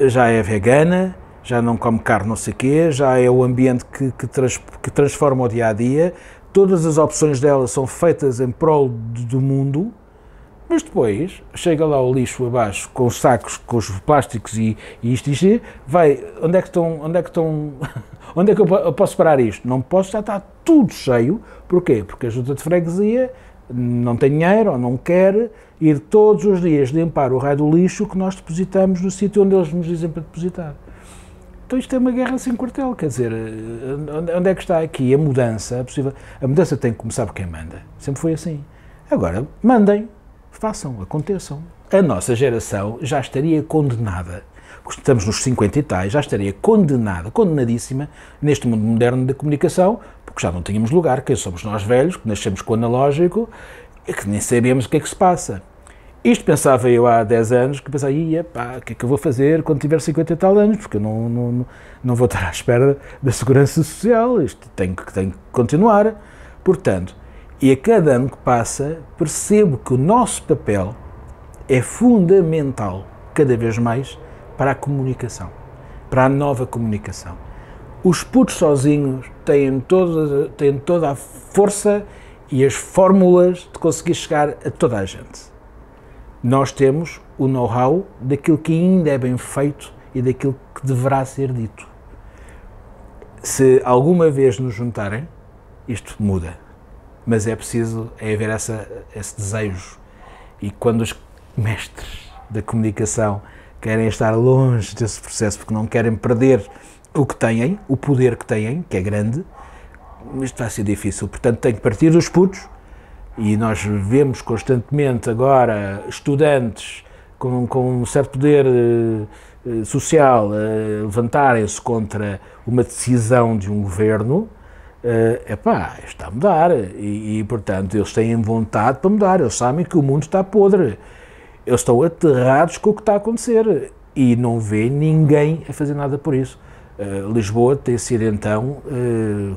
Já é vegana, já não come carne não sei o quê, já é o ambiente que transforma o dia-a-dia, todas as opções dela são feitas em prol do mundo, mas depois chega lá o lixo abaixo, com os sacos, com os plásticos e isto, vai, onde é que eu posso parar isto? Não posso, já está tudo cheio, porquê? Porque a junta de freguesia não tem dinheiro ou não quer ir todos os dias limpar o raio do lixo que nós depositamos no sítio onde eles nos dizem para depositar. Então isto é uma guerra sem quartel, quer dizer, onde é que está aqui a mudança? A mudança tem que começar por quem manda, sempre foi assim. Agora, mandem, façam, aconteçam. A nossa geração já estaria condenada porque estamos nos 50 e tais, já estaria condenada, condenadíssima, neste mundo moderno da comunicação, porque já não tínhamos lugar, quem somos nós velhos, que nascemos com o analógico, e que nem sabemos o que é que se passa. Isto pensava eu há 10 anos, que pensava, o que é que eu vou fazer quando tiver 50 e tal anos, porque eu não vou estar à espera da segurança social, isto tem que continuar. Portanto, e a cada ano que passa, percebo que o nosso papel é fundamental, cada vez mais, para a comunicação, para a nova comunicação. Os putos sozinhos têm toda a força e as fórmulas de conseguir chegar a toda a gente. Nós temos o know-how daquilo que ainda é bem feito e daquilo que deverá ser dito. Se alguma vez nos juntarem, isto muda. Mas é preciso haver esse desejo. E quando os mestres da comunicação querem estar longe desse processo porque não querem perder o que têm, o poder que têm, que é grande, isto vai ser difícil. Portanto, tem que partir dos putos, e nós vemos constantemente agora estudantes com um certo poder social levantarem-se contra uma decisão de um governo. Isto está a mudar, e portanto eles têm vontade para mudar, eles sabem que o mundo está podre. Eles estão aterrados com o que está a acontecer e não vê ninguém a fazer nada por isso. Lisboa tem sido então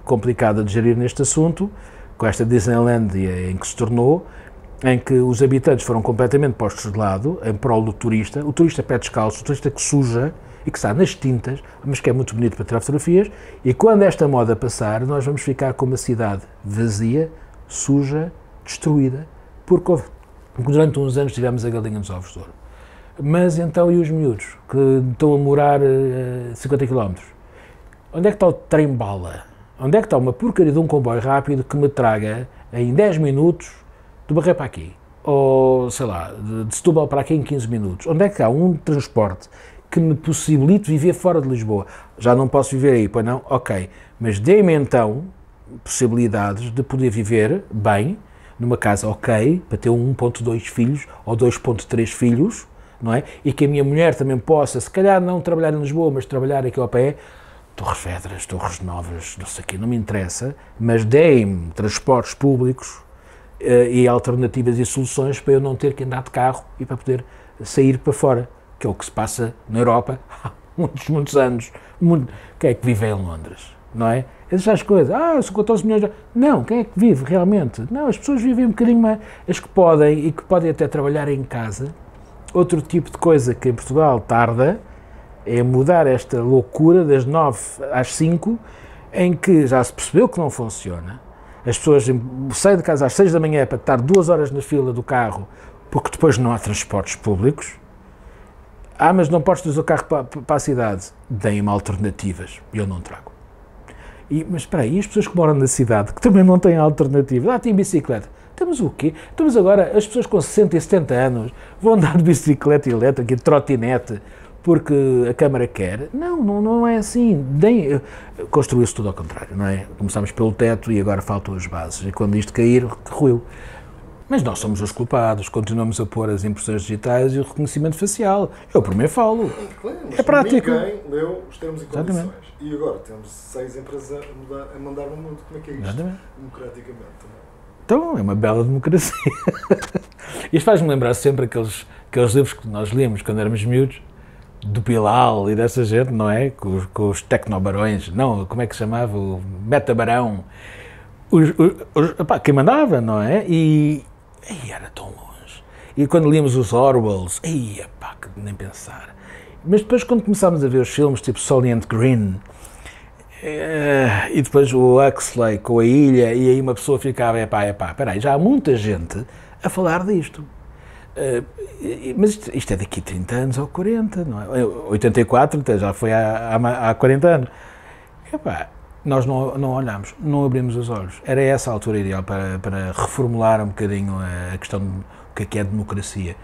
complicada de gerir neste assunto, com esta Disneylandia em que se tornou, em que os habitantes foram completamente postos de lado em prol do turista, o turista pé descalço, o turista que suja e que está nas tintas, mas que é muito bonito para tirar fotografias, e quando esta moda passar nós vamos ficar com uma cidade vazia, suja, destruída, porque houve... Durante uns anos tivemos a galinha nos ovos de ouro. Mas então, e os miúdos que estão a morar a 50 km? Onde é que está o trem-bala? Onde é que está uma porcaria de um comboio rápido que me traga em 10 minutos de Barreiro para aqui? Ou, sei lá, de Setúbal para aqui em 15 minutos? Onde é que há um transporte que me possibilite viver fora de Lisboa? Já não posso viver aí, pois não? Ok, mas dê-me então possibilidades de poder viver bem, numa casa ok, para ter 1.2 filhos ou 2.3 filhos, não é? E que a minha mulher também possa, se calhar não trabalhar em Lisboa, mas trabalhar aqui ao pé, Torres Vedras, Torres Novas, não sei o quê, não me interessa, mas deem-me transportes públicos e alternativas e soluções para eu não ter que andar de carro e para poder sair para fora, que é o que se passa na Europa há muitos, muitos anos. Quem é que vive em Londres, não é? Essas coisas, 14 milhões de... Não, quem é que vive realmente? Não, as pessoas vivem um bocadinho mais, as que podem e que podem até trabalhar em casa. Outro tipo de coisa que em Portugal tarda é mudar esta loucura das 9 às 5, em que já se percebeu que não funciona. As pessoas saem de casa às 6 da manhã para estar 2 horas na fila do carro, porque depois não há transportes públicos. Mas não podes trazer o carro para a cidade. Deem-me alternativas, eu não trago. Mas espera aí, as pessoas que moram na cidade, que também não têm alternativa, têm bicicleta. Temos o quê? Estamos agora, as pessoas com 60 e 70 anos vão andar de bicicleta elétrica e trotinete porque a Câmara quer. Não é assim. Construiu-se tudo ao contrário, não é? Começámos pelo teto e agora faltam as bases. E quando isto cair, ruiu. Mas nós somos os culpados, continuamos a pôr as impressões digitais e o reconhecimento facial. Eu primeiro falo. Claro, é prático. Ninguém leu os termos e condições. Exatamente. E agora temos 6 empresas a mandar no mundo. Como é que é isto? Exatamente. Democraticamente. Então, é uma bela democracia. Isto faz-me lembrar sempre aqueles livros que nós líamos quando éramos miúdos, do Bilal e dessa gente, não é? Com os tecnobarões. Não, como é que se chamava? O metabarão. Quem mandava, não é? E era tão longe. E quando líamos os Orwells, que nem pensar. Mas depois quando começámos a ver os filmes tipo Solent Green, e depois o Huxley com a ilha, e aí uma pessoa ficava, espera aí, já há muita gente a falar disto. Mas isto é daqui a 30 anos ou 40, não é? 84, então já foi há 40 anos. Nós não olhámos, não abrimos os olhos. Era essa a altura ideal para reformular um bocadinho a questão do que é democracia.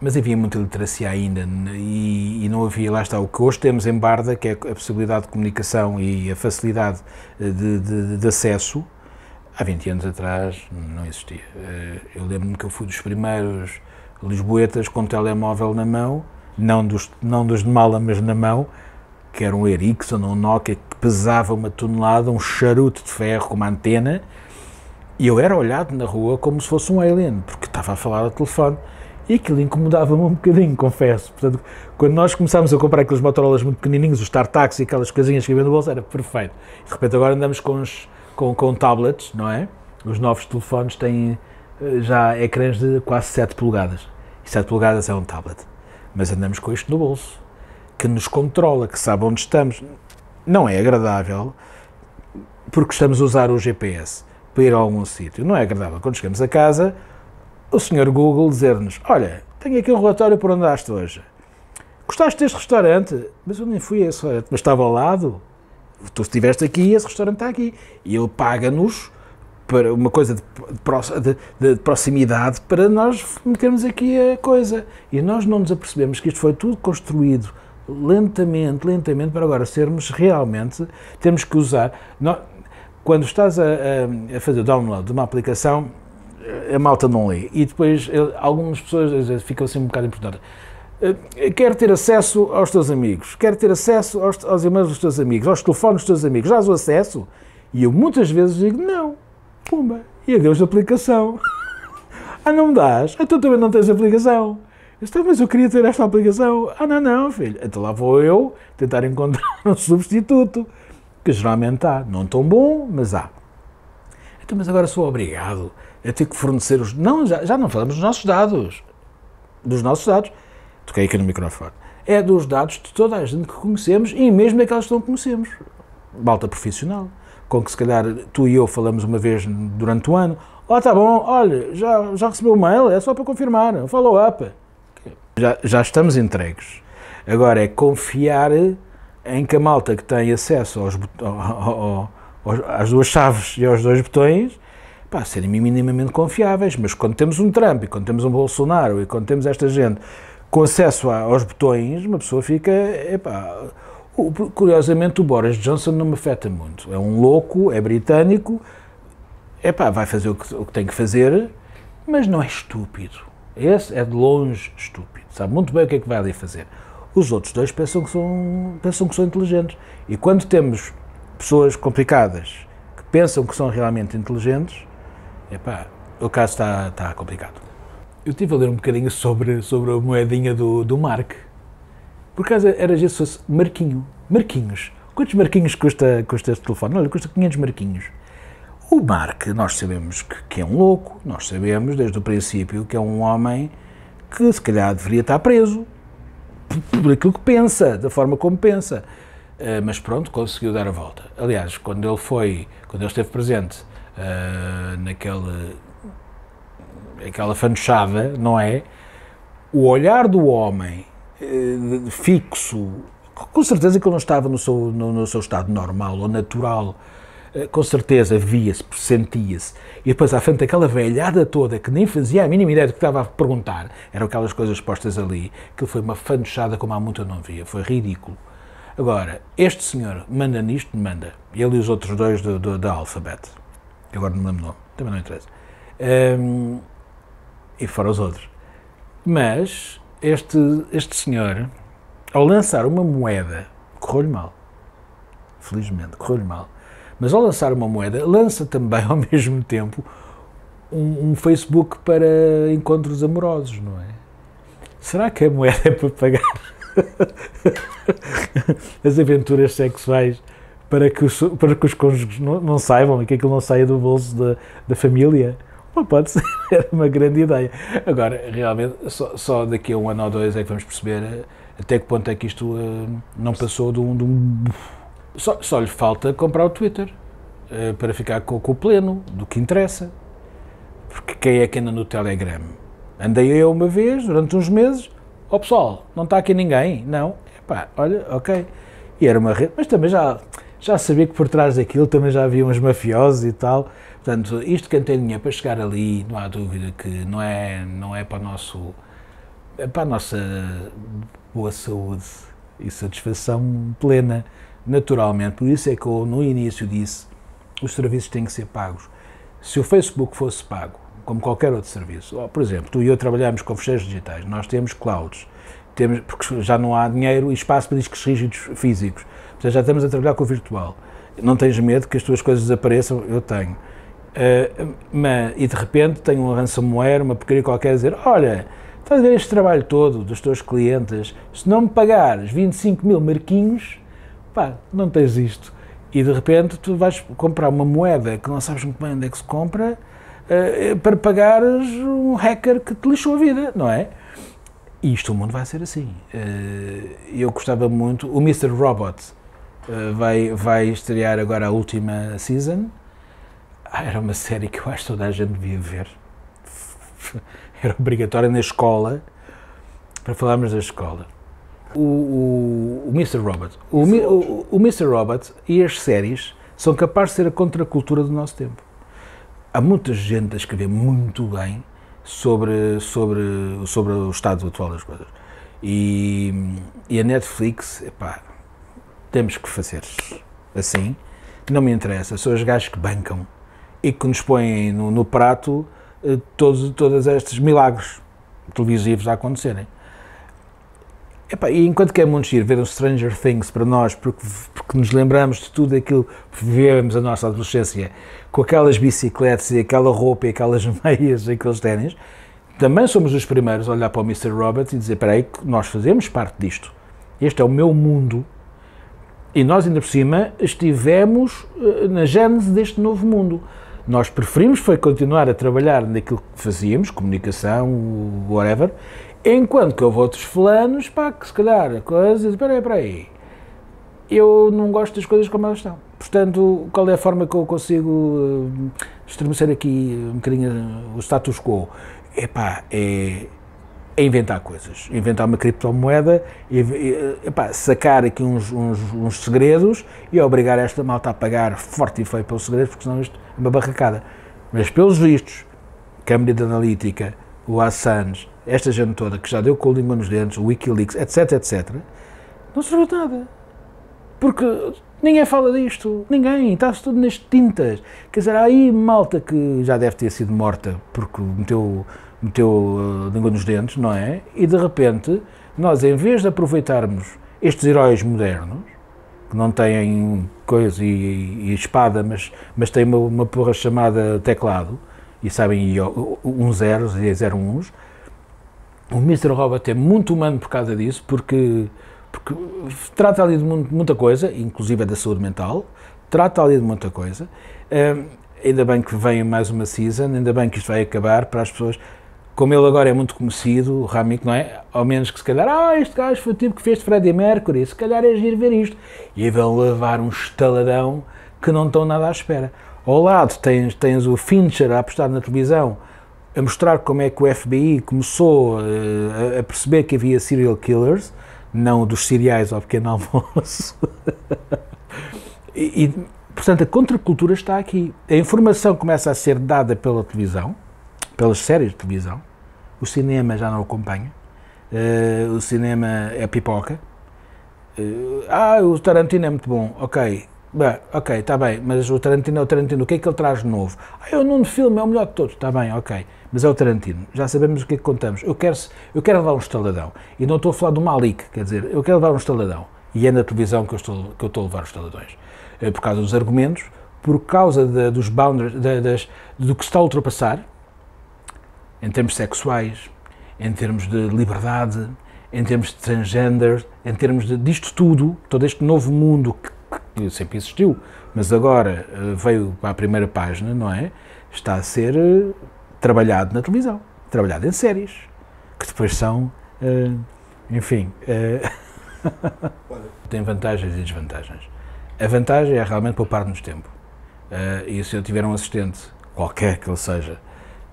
Mas havia muita literacia ainda e não havia, lá está, o que hoje temos em Barda, que é a possibilidade de comunicação e a facilidade de acesso, há 20 anos atrás não existia. Eu lembro-me que eu fui dos primeiros lisboetas com um telemóvel na mão não dos de mala, mas na mão, que era um Eriksen, um Nokia, que pesava 1 tonelada, um charuto de ferro com uma antena, e eu era olhado na rua como se fosse um alien, porque estava a falar ao telefone, e aquilo incomodava-me um bocadinho, confesso. Portanto, quando nós começámos a comprar aqueles Motorolas muito pequenininhos, os StarTacs e aquelas coisinhas que havia no bolso, era perfeito. De repente agora andamos com tablets, não é? Os novos telefones têm já ecrãs de quase 7 polegadas. E 7 polegadas é um tablet. Mas andamos com isto no bolso, que nos controla, que sabe onde estamos. Não é agradável, porque estamos a usar o GPS para ir a algum sítio. Não é agradável quando chegamos a casa, o senhor Google dizer-nos: olha, tenho aqui um relatório por onde andaste hoje. Gostaste deste restaurante? Mas eu nem fui a esse restaurante, mas estava ao lado. Tu estiveste aqui e esse restaurante está aqui. E ele paga-nos para uma coisa de proximidade para nós metermos aqui a coisa. E nós não nos apercebemos que isto foi tudo construído lentamente, para agora sermos realmente, temos que usar. Quando estás a fazer o download de uma aplicação, a malta não lê. E depois algumas pessoas ficam assim um bocado importadas. Quero ter acesso aos teus amigos, quero ter acesso aos e-mails dos teus amigos, aos telefones dos teus amigos, já has o acesso? E eu muitas vezes digo, não, pumba, e adeus a aplicação. Ah, não me dás? Ah, tu também não tens aplicação. Eu disse, mas eu queria ter esta aplicação. Ah, não, filho. Então lá vou eu tentar encontrar um substituto, que geralmente há, não tão bom, mas há. Então, mas agora sou obrigado a ter que fornecer os... Não, já não falamos dos nossos dados. Dos nossos dados. Toquei aqui no microfone. É dos dados de toda a gente que conhecemos e mesmo daquelas que não conhecemos. Malta profissional, com que se calhar tu e eu falamos uma vez durante o ano. Ah, tá bom, olha, já recebeu o mail, é só para confirmar, um follow-up. Já estamos entregues. Agora é confiar em que a malta que tem acesso às duas chaves e aos dois botões, pá, serem minimamente confiáveis, mas quando temos um Trump, e quando temos um Bolsonaro, e quando temos esta gente com acesso aos botões, uma pessoa fica, epá, curiosamente o Boris Johnson não me afeta muito, é um louco, é britânico, epá, vai fazer o que tem que fazer, mas não é estúpido, esse é de longe estúpido, sabe muito bem o que é que vai ali fazer. Os outros dois pensam que são inteligentes. E quando temos pessoas complicadas que pensam que são realmente inteligentes, epá, o caso está complicado. Eu estive a ler um bocadinho sobre a moedinha do Mark. Por acaso era se fosse Marquinho. Marquinhos. Quantos marquinhos custa este telefone? Olha, custa 500 marquinhos. O Mark, nós sabemos que é um louco, nós sabemos desde o princípio que é um homem que se calhar deveria estar preso. Por aquilo que pensa, da forma como pensa, mas pronto, conseguiu dar a volta. Aliás, quando ele esteve presente naquela fanchada, não é? O olhar do homem fixo, com certeza que ele não estava no seu estado normal ou natural, com certeza via-se, sentia-se, e depois à frente daquela velhada toda que nem fazia a mínima ideia do que estava a perguntar, eram aquelas coisas postas ali, que foi uma fanchada como há muito eu não via, foi ridículo. Agora, este senhor manda nisto, manda, ele e os outros dois da Alphabet, agora não me lembro o nome, também não interessa, e fora os outros, mas este senhor, ao lançar uma moeda, correu-lhe mal, felizmente, correu-lhe mal. Mas ao lançar uma moeda, lança também ao mesmo tempo um Facebook para encontros amorosos, não é? Será que a moeda é para pagar as aventuras sexuais para que os cônjuges não saibam e que aquilo não saia do bolso da família? Bom, pode ser, era uma grande ideia. Agora, realmente, só daqui a 1 ano ou 2 é que vamos perceber até que ponto é que isto não passou de um Só lhe falta comprar o Twitter, para ficar com o pleno do que interessa, porque quem é que anda no Telegram? Andei eu uma vez, durante uns meses, ó pessoal, não está aqui ninguém? Não? Epá, olha, ok. E era uma rede, mas também já sabia que por trás daquilo também já havia uns mafiosos e tal, portanto, isto que tem linha para chegar ali, não há dúvida que não é para a nossa boa saúde e satisfação plena. Naturalmente, por isso é que eu no início disse, os serviços têm que ser pagos. Se o Facebook fosse pago, como qualquer outro serviço, por exemplo, tu e eu trabalhamos com fecheiros digitais, nós temos clouds, temos, porque já não há dinheiro e espaço para discos rígidos físicos, portanto já estamos a trabalhar com o virtual. Não tens medo que as tuas coisas desapareçam? Eu tenho. E de repente tenho um ransomware, uma porcaria qualquer, a dizer, olha, estás a ver este trabalho todo dos teus clientes, se não me pagares 25 mil marquinhos, pá, não tens isto. E de repente tu vais comprar uma moeda que não sabes muito bem onde é que se compra, para pagares um hacker que te lixou a vida, não é? E isto, o mundo vai ser assim. Eu gostava muito, o Mr. Robot vai estrear agora a última season. Era uma série que eu acho que toda a gente devia ver. Era obrigatória na escola, para falarmos da escola. O Mr. Robot. O Mr. Robot e as séries são capazes de ser a contracultura do nosso tempo. Há muita gente a escrever muito bem sobre o estado atual das coisas. E a Netflix, epá, temos que fazer assim. Não me interessa, são os gajos que bancam e que nos põem no prato todos estes milagres televisivos a acontecerem. Epá, e enquanto que é muito giro ver um Stranger Things para nós, porque nos lembramos de tudo aquilo que vivemos a nossa adolescência, com aquelas bicicletas e aquela roupa e aquelas meias e aqueles ténis, também somos os primeiros a olhar para o Mr. Robot e dizer, espera aí, nós fazemos parte disto, este é o meu mundo. E nós, ainda por cima, estivemos na gênese deste novo mundo. Nós preferimos foi continuar a trabalhar naquilo que fazíamos, comunicação, whatever, enquanto que houve outros fulanos, pá, que se calhar, coisas, espera aí, eu não gosto das coisas como elas estão. Portanto, qual é a forma que eu consigo estremecer aqui um bocadinho o status quo? Epá, é inventar coisas, inventar uma criptomoeda, epá, sacar aqui uns segredos e obrigar esta malta a pagar forte e feio pelos segredos, porque senão isto é uma barracada. Mas pelos vistos, Câmara de Analítica, o Assange, esta gente toda que já deu com a língua nos dentes, o Wikileaks, etc, etc, não serve de nada, porque ninguém fala disto, ninguém, está-se tudo nas tintas. Quer dizer, há aí malta que já deve ter sido morta porque meteu língua nos dentes, não é? E de repente, nós, em vez de aproveitarmos estes heróis modernos, que não têm coisa e espada, mas têm uma porra chamada teclado, e sabem uns zeros e zero uns, o Mr. Robot é muito humano por causa disso, porque trata ali de muita coisa, inclusive da saúde mental, trata ali de muita coisa. Ainda bem que vem mais uma season, ainda bem que isto vai acabar para as pessoas. Como ele agora é muito conhecido, o Ramik, não é? Ao menos que se calhar, este gajo foi o tipo que fez de Freddie Mercury, se calhar é giro ver isto. E vão levar um estaladão que não estão nada à espera. Ao lado tens o Fincher a apostar na televisão, a mostrar como é que o FBI começou a perceber que havia serial killers, não dos cereais ao pequeno almoço. Portanto, a contracultura está aqui. A informação começa a ser dada pela televisão, pelas séries de televisão, o cinema já não acompanha, o cinema é pipoca. O Tarantino é muito bom, ok, está bem, mas o Tarantino, o que é que ele traz de novo? É o nono filme, é o melhor de todos, está bem, ok, mas é o Tarantino, já sabemos o que é que contamos. Eu quero levar um estaladão, e não estou a falar do Malik, quer dizer, eu quero levar um estaladão, e é na televisão que eu estou a levar os estaladões, por causa dos argumentos, por causa dos boundaries, do que se está a ultrapassar, em termos sexuais, em termos de liberdade, em termos de transgender, em termos disto tudo, todo este novo mundo que sempre existiu, mas agora veio para a primeira página, não é? Está a ser trabalhado na televisão, trabalhado em séries, que depois são, enfim, tem vantagens e desvantagens. A vantagem é realmente poupar-nos tempo, e se eu tiver um assistente, qualquer que ele seja,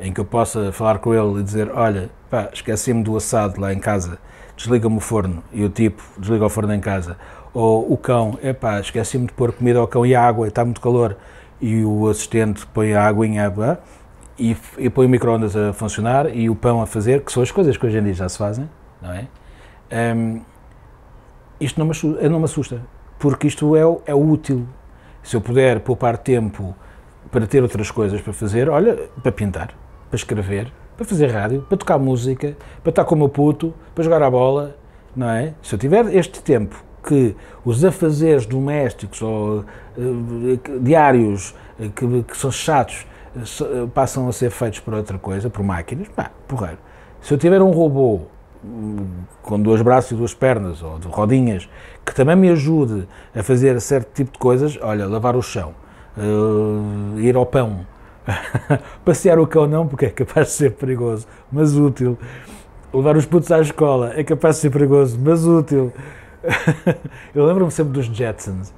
em que eu possa falar com ele e dizer, olha, pá, esqueci-me do assado lá em casa, desliga-me o forno, e o tipo desliga o forno em casa, ou o cão, epá, esqueci-me de pôr comida ao cão e água, está muito calor, e o assistente põe a aguinha e põe o micro-ondas a funcionar e o pão a fazer, que são as coisas que hoje em dia já se fazem, não é? Isto não me assusta, porque isto é útil. Se eu puder poupar tempo para ter outras coisas para fazer, olha, para pintar, para escrever, para fazer rádio, para tocar música, para estar com o meu puto, para jogar à bola, não é? Se eu tiver este tempo que os afazeres domésticos ou diários que são chatos passam a ser feitos por outra coisa, por máquinas, pá, porreiro. Se eu tiver um robô com dois braços e duas pernas, ou de rodinhas, que também me ajude a fazer certo tipo de coisas, olha, lavar o chão, ir ao pão, passear o cão não, porque é capaz de ser perigoso, mas útil, levar os putos à escola, é capaz de ser perigoso, mas útil. Eu lembro-me sempre dos Jetsons,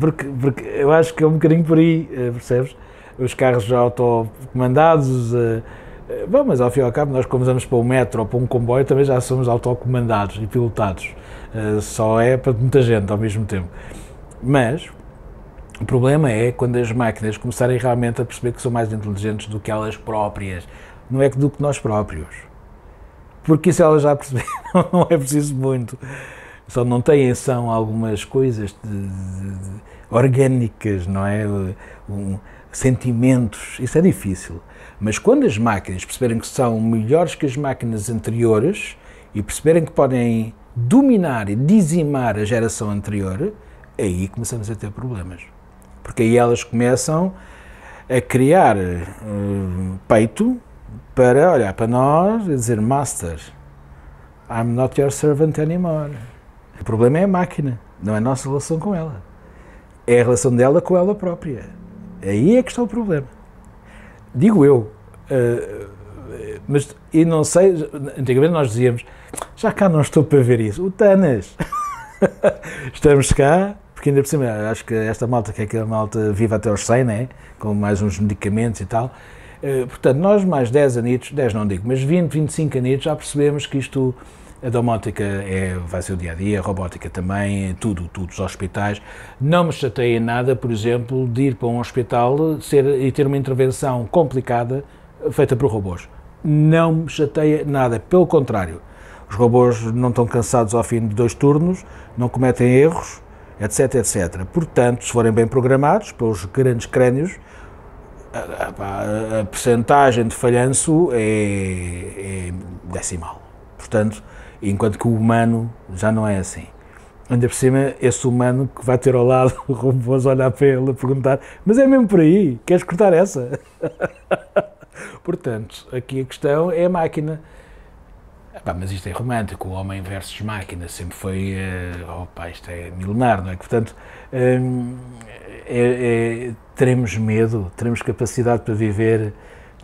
porque eu acho que é um bocadinho por aí, percebes? Os carros autocomandados, bom, mas ao fim e ao cabo nós como vamos para o metro ou para um comboio também já somos autocomandados e pilotados, só é para muita gente ao mesmo tempo. Mas o problema é quando as máquinas começarem realmente a perceber que são mais inteligentes do que elas próprias, não é que do que nós próprios. Porque isso elas já perceberam, não é preciso muito. Só não têm, são algumas coisas orgânicas, não é? Sentimentos, isso é difícil. Mas quando as máquinas perceberem que são melhores que as máquinas anteriores e perceberem que podem dominar e dizimar a geração anterior, aí começamos a ter problemas. Porque aí elas começam a criar peito, para olhar para nós e dizer, Master, I'm not your servant anymore. O problema é a máquina, não é a nossa relação com ela. É a relação dela com ela própria. Aí é que está o problema. Digo eu, mas e não sei, antigamente nós dizíamos, já cá não estou para ver isso. O Tanas! Estamos cá, porque ainda por cima, acho que esta malta, que é aquela malta viva até aos 100, né? Com mais uns medicamentos e tal. Portanto, nós mais 10 anitos, 10 não digo, mas 20, 25 anitos já percebemos que isto, a domótica vai ser o dia-a-dia, a robótica também, tudo, os hospitais. Não me chateia em nada, por exemplo, de ir para um hospital e ter uma intervenção complicada feita por robôs. Não me chateia nada, pelo contrário. Os robôs não estão cansados ao fim de 2 turnos, não cometem erros, etc, etc. Portanto, se forem bem programados pelos grandes crénios, a percentagem de falhanço é decimal. Portanto, enquanto que o humano já não é assim. Ainda por cima, esse humano que vai ter ao lado o robô a olhar para ele a perguntar, mas é mesmo por aí? Queres cortar essa? Portanto, aqui a questão é a máquina. Epá, mas isto é romântico, o homem versus máquina sempre foi, isto é milenar, não é? Portanto, teremos medo, teremos capacidade para viver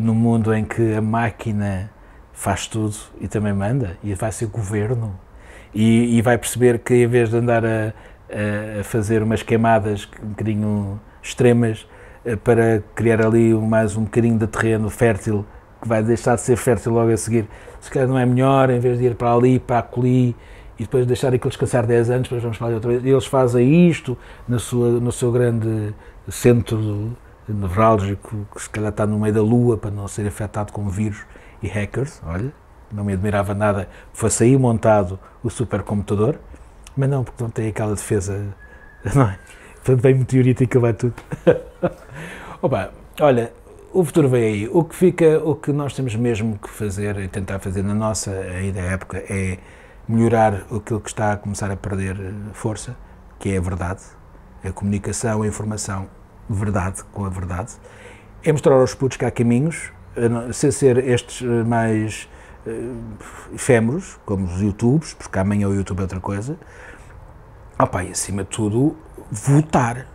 num mundo em que a máquina faz tudo e também manda, e vai ser governo, e vai perceber que em vez de andar a fazer umas queimadas um bocadinho extremas para criar ali mais um bocadinho de terreno fértil, que vai deixar de ser fértil logo a seguir, se calhar não é melhor, em vez de ir para ali, para acolhi, e depois deixar aquilo descansar 10 anos, depois vamos falar outra vez. Eles fazem isto no seu grande centro nevrálgico, que se calhar está no meio da lua, para não ser afetado com vírus e hackers. Olha, não me admirava nada que fosse aí montado o supercomputador, mas não, porque não tem aquela defesa, não é? Portanto, bem meteorítica vai tudo. Opa, olha, o futuro veio aí. O que nós temos mesmo que fazer e tentar fazer na nossa ainda época é melhorar aquilo que está a começar a perder força, que é a verdade, a comunicação, a informação, verdade com a verdade, é mostrar aos putos que há caminhos, sem ser estes mais efêmeros, como os YouTubes, porque amanhã o YouTube é outra coisa. E acima de tudo, votar,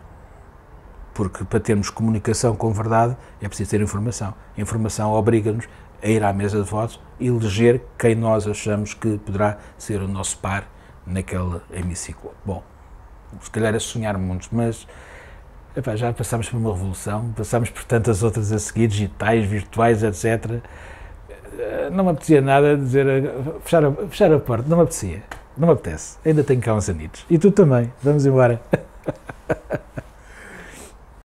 porque para termos comunicação com verdade é preciso ter informação. A informação obriga-nos a ir à mesa de votos e eleger quem nós achamos que poderá ser o nosso par naquele hemiciclo. Bom, se calhar é sonhar muito, mas já passámos por uma revolução, passámos por tantas outras a seguir, digitais, virtuais, etc. Não me apetecia nada dizer, fechar a porta, não me apetecia, não me apetece, ainda tenho cá uns anitos. E tu também, vamos embora.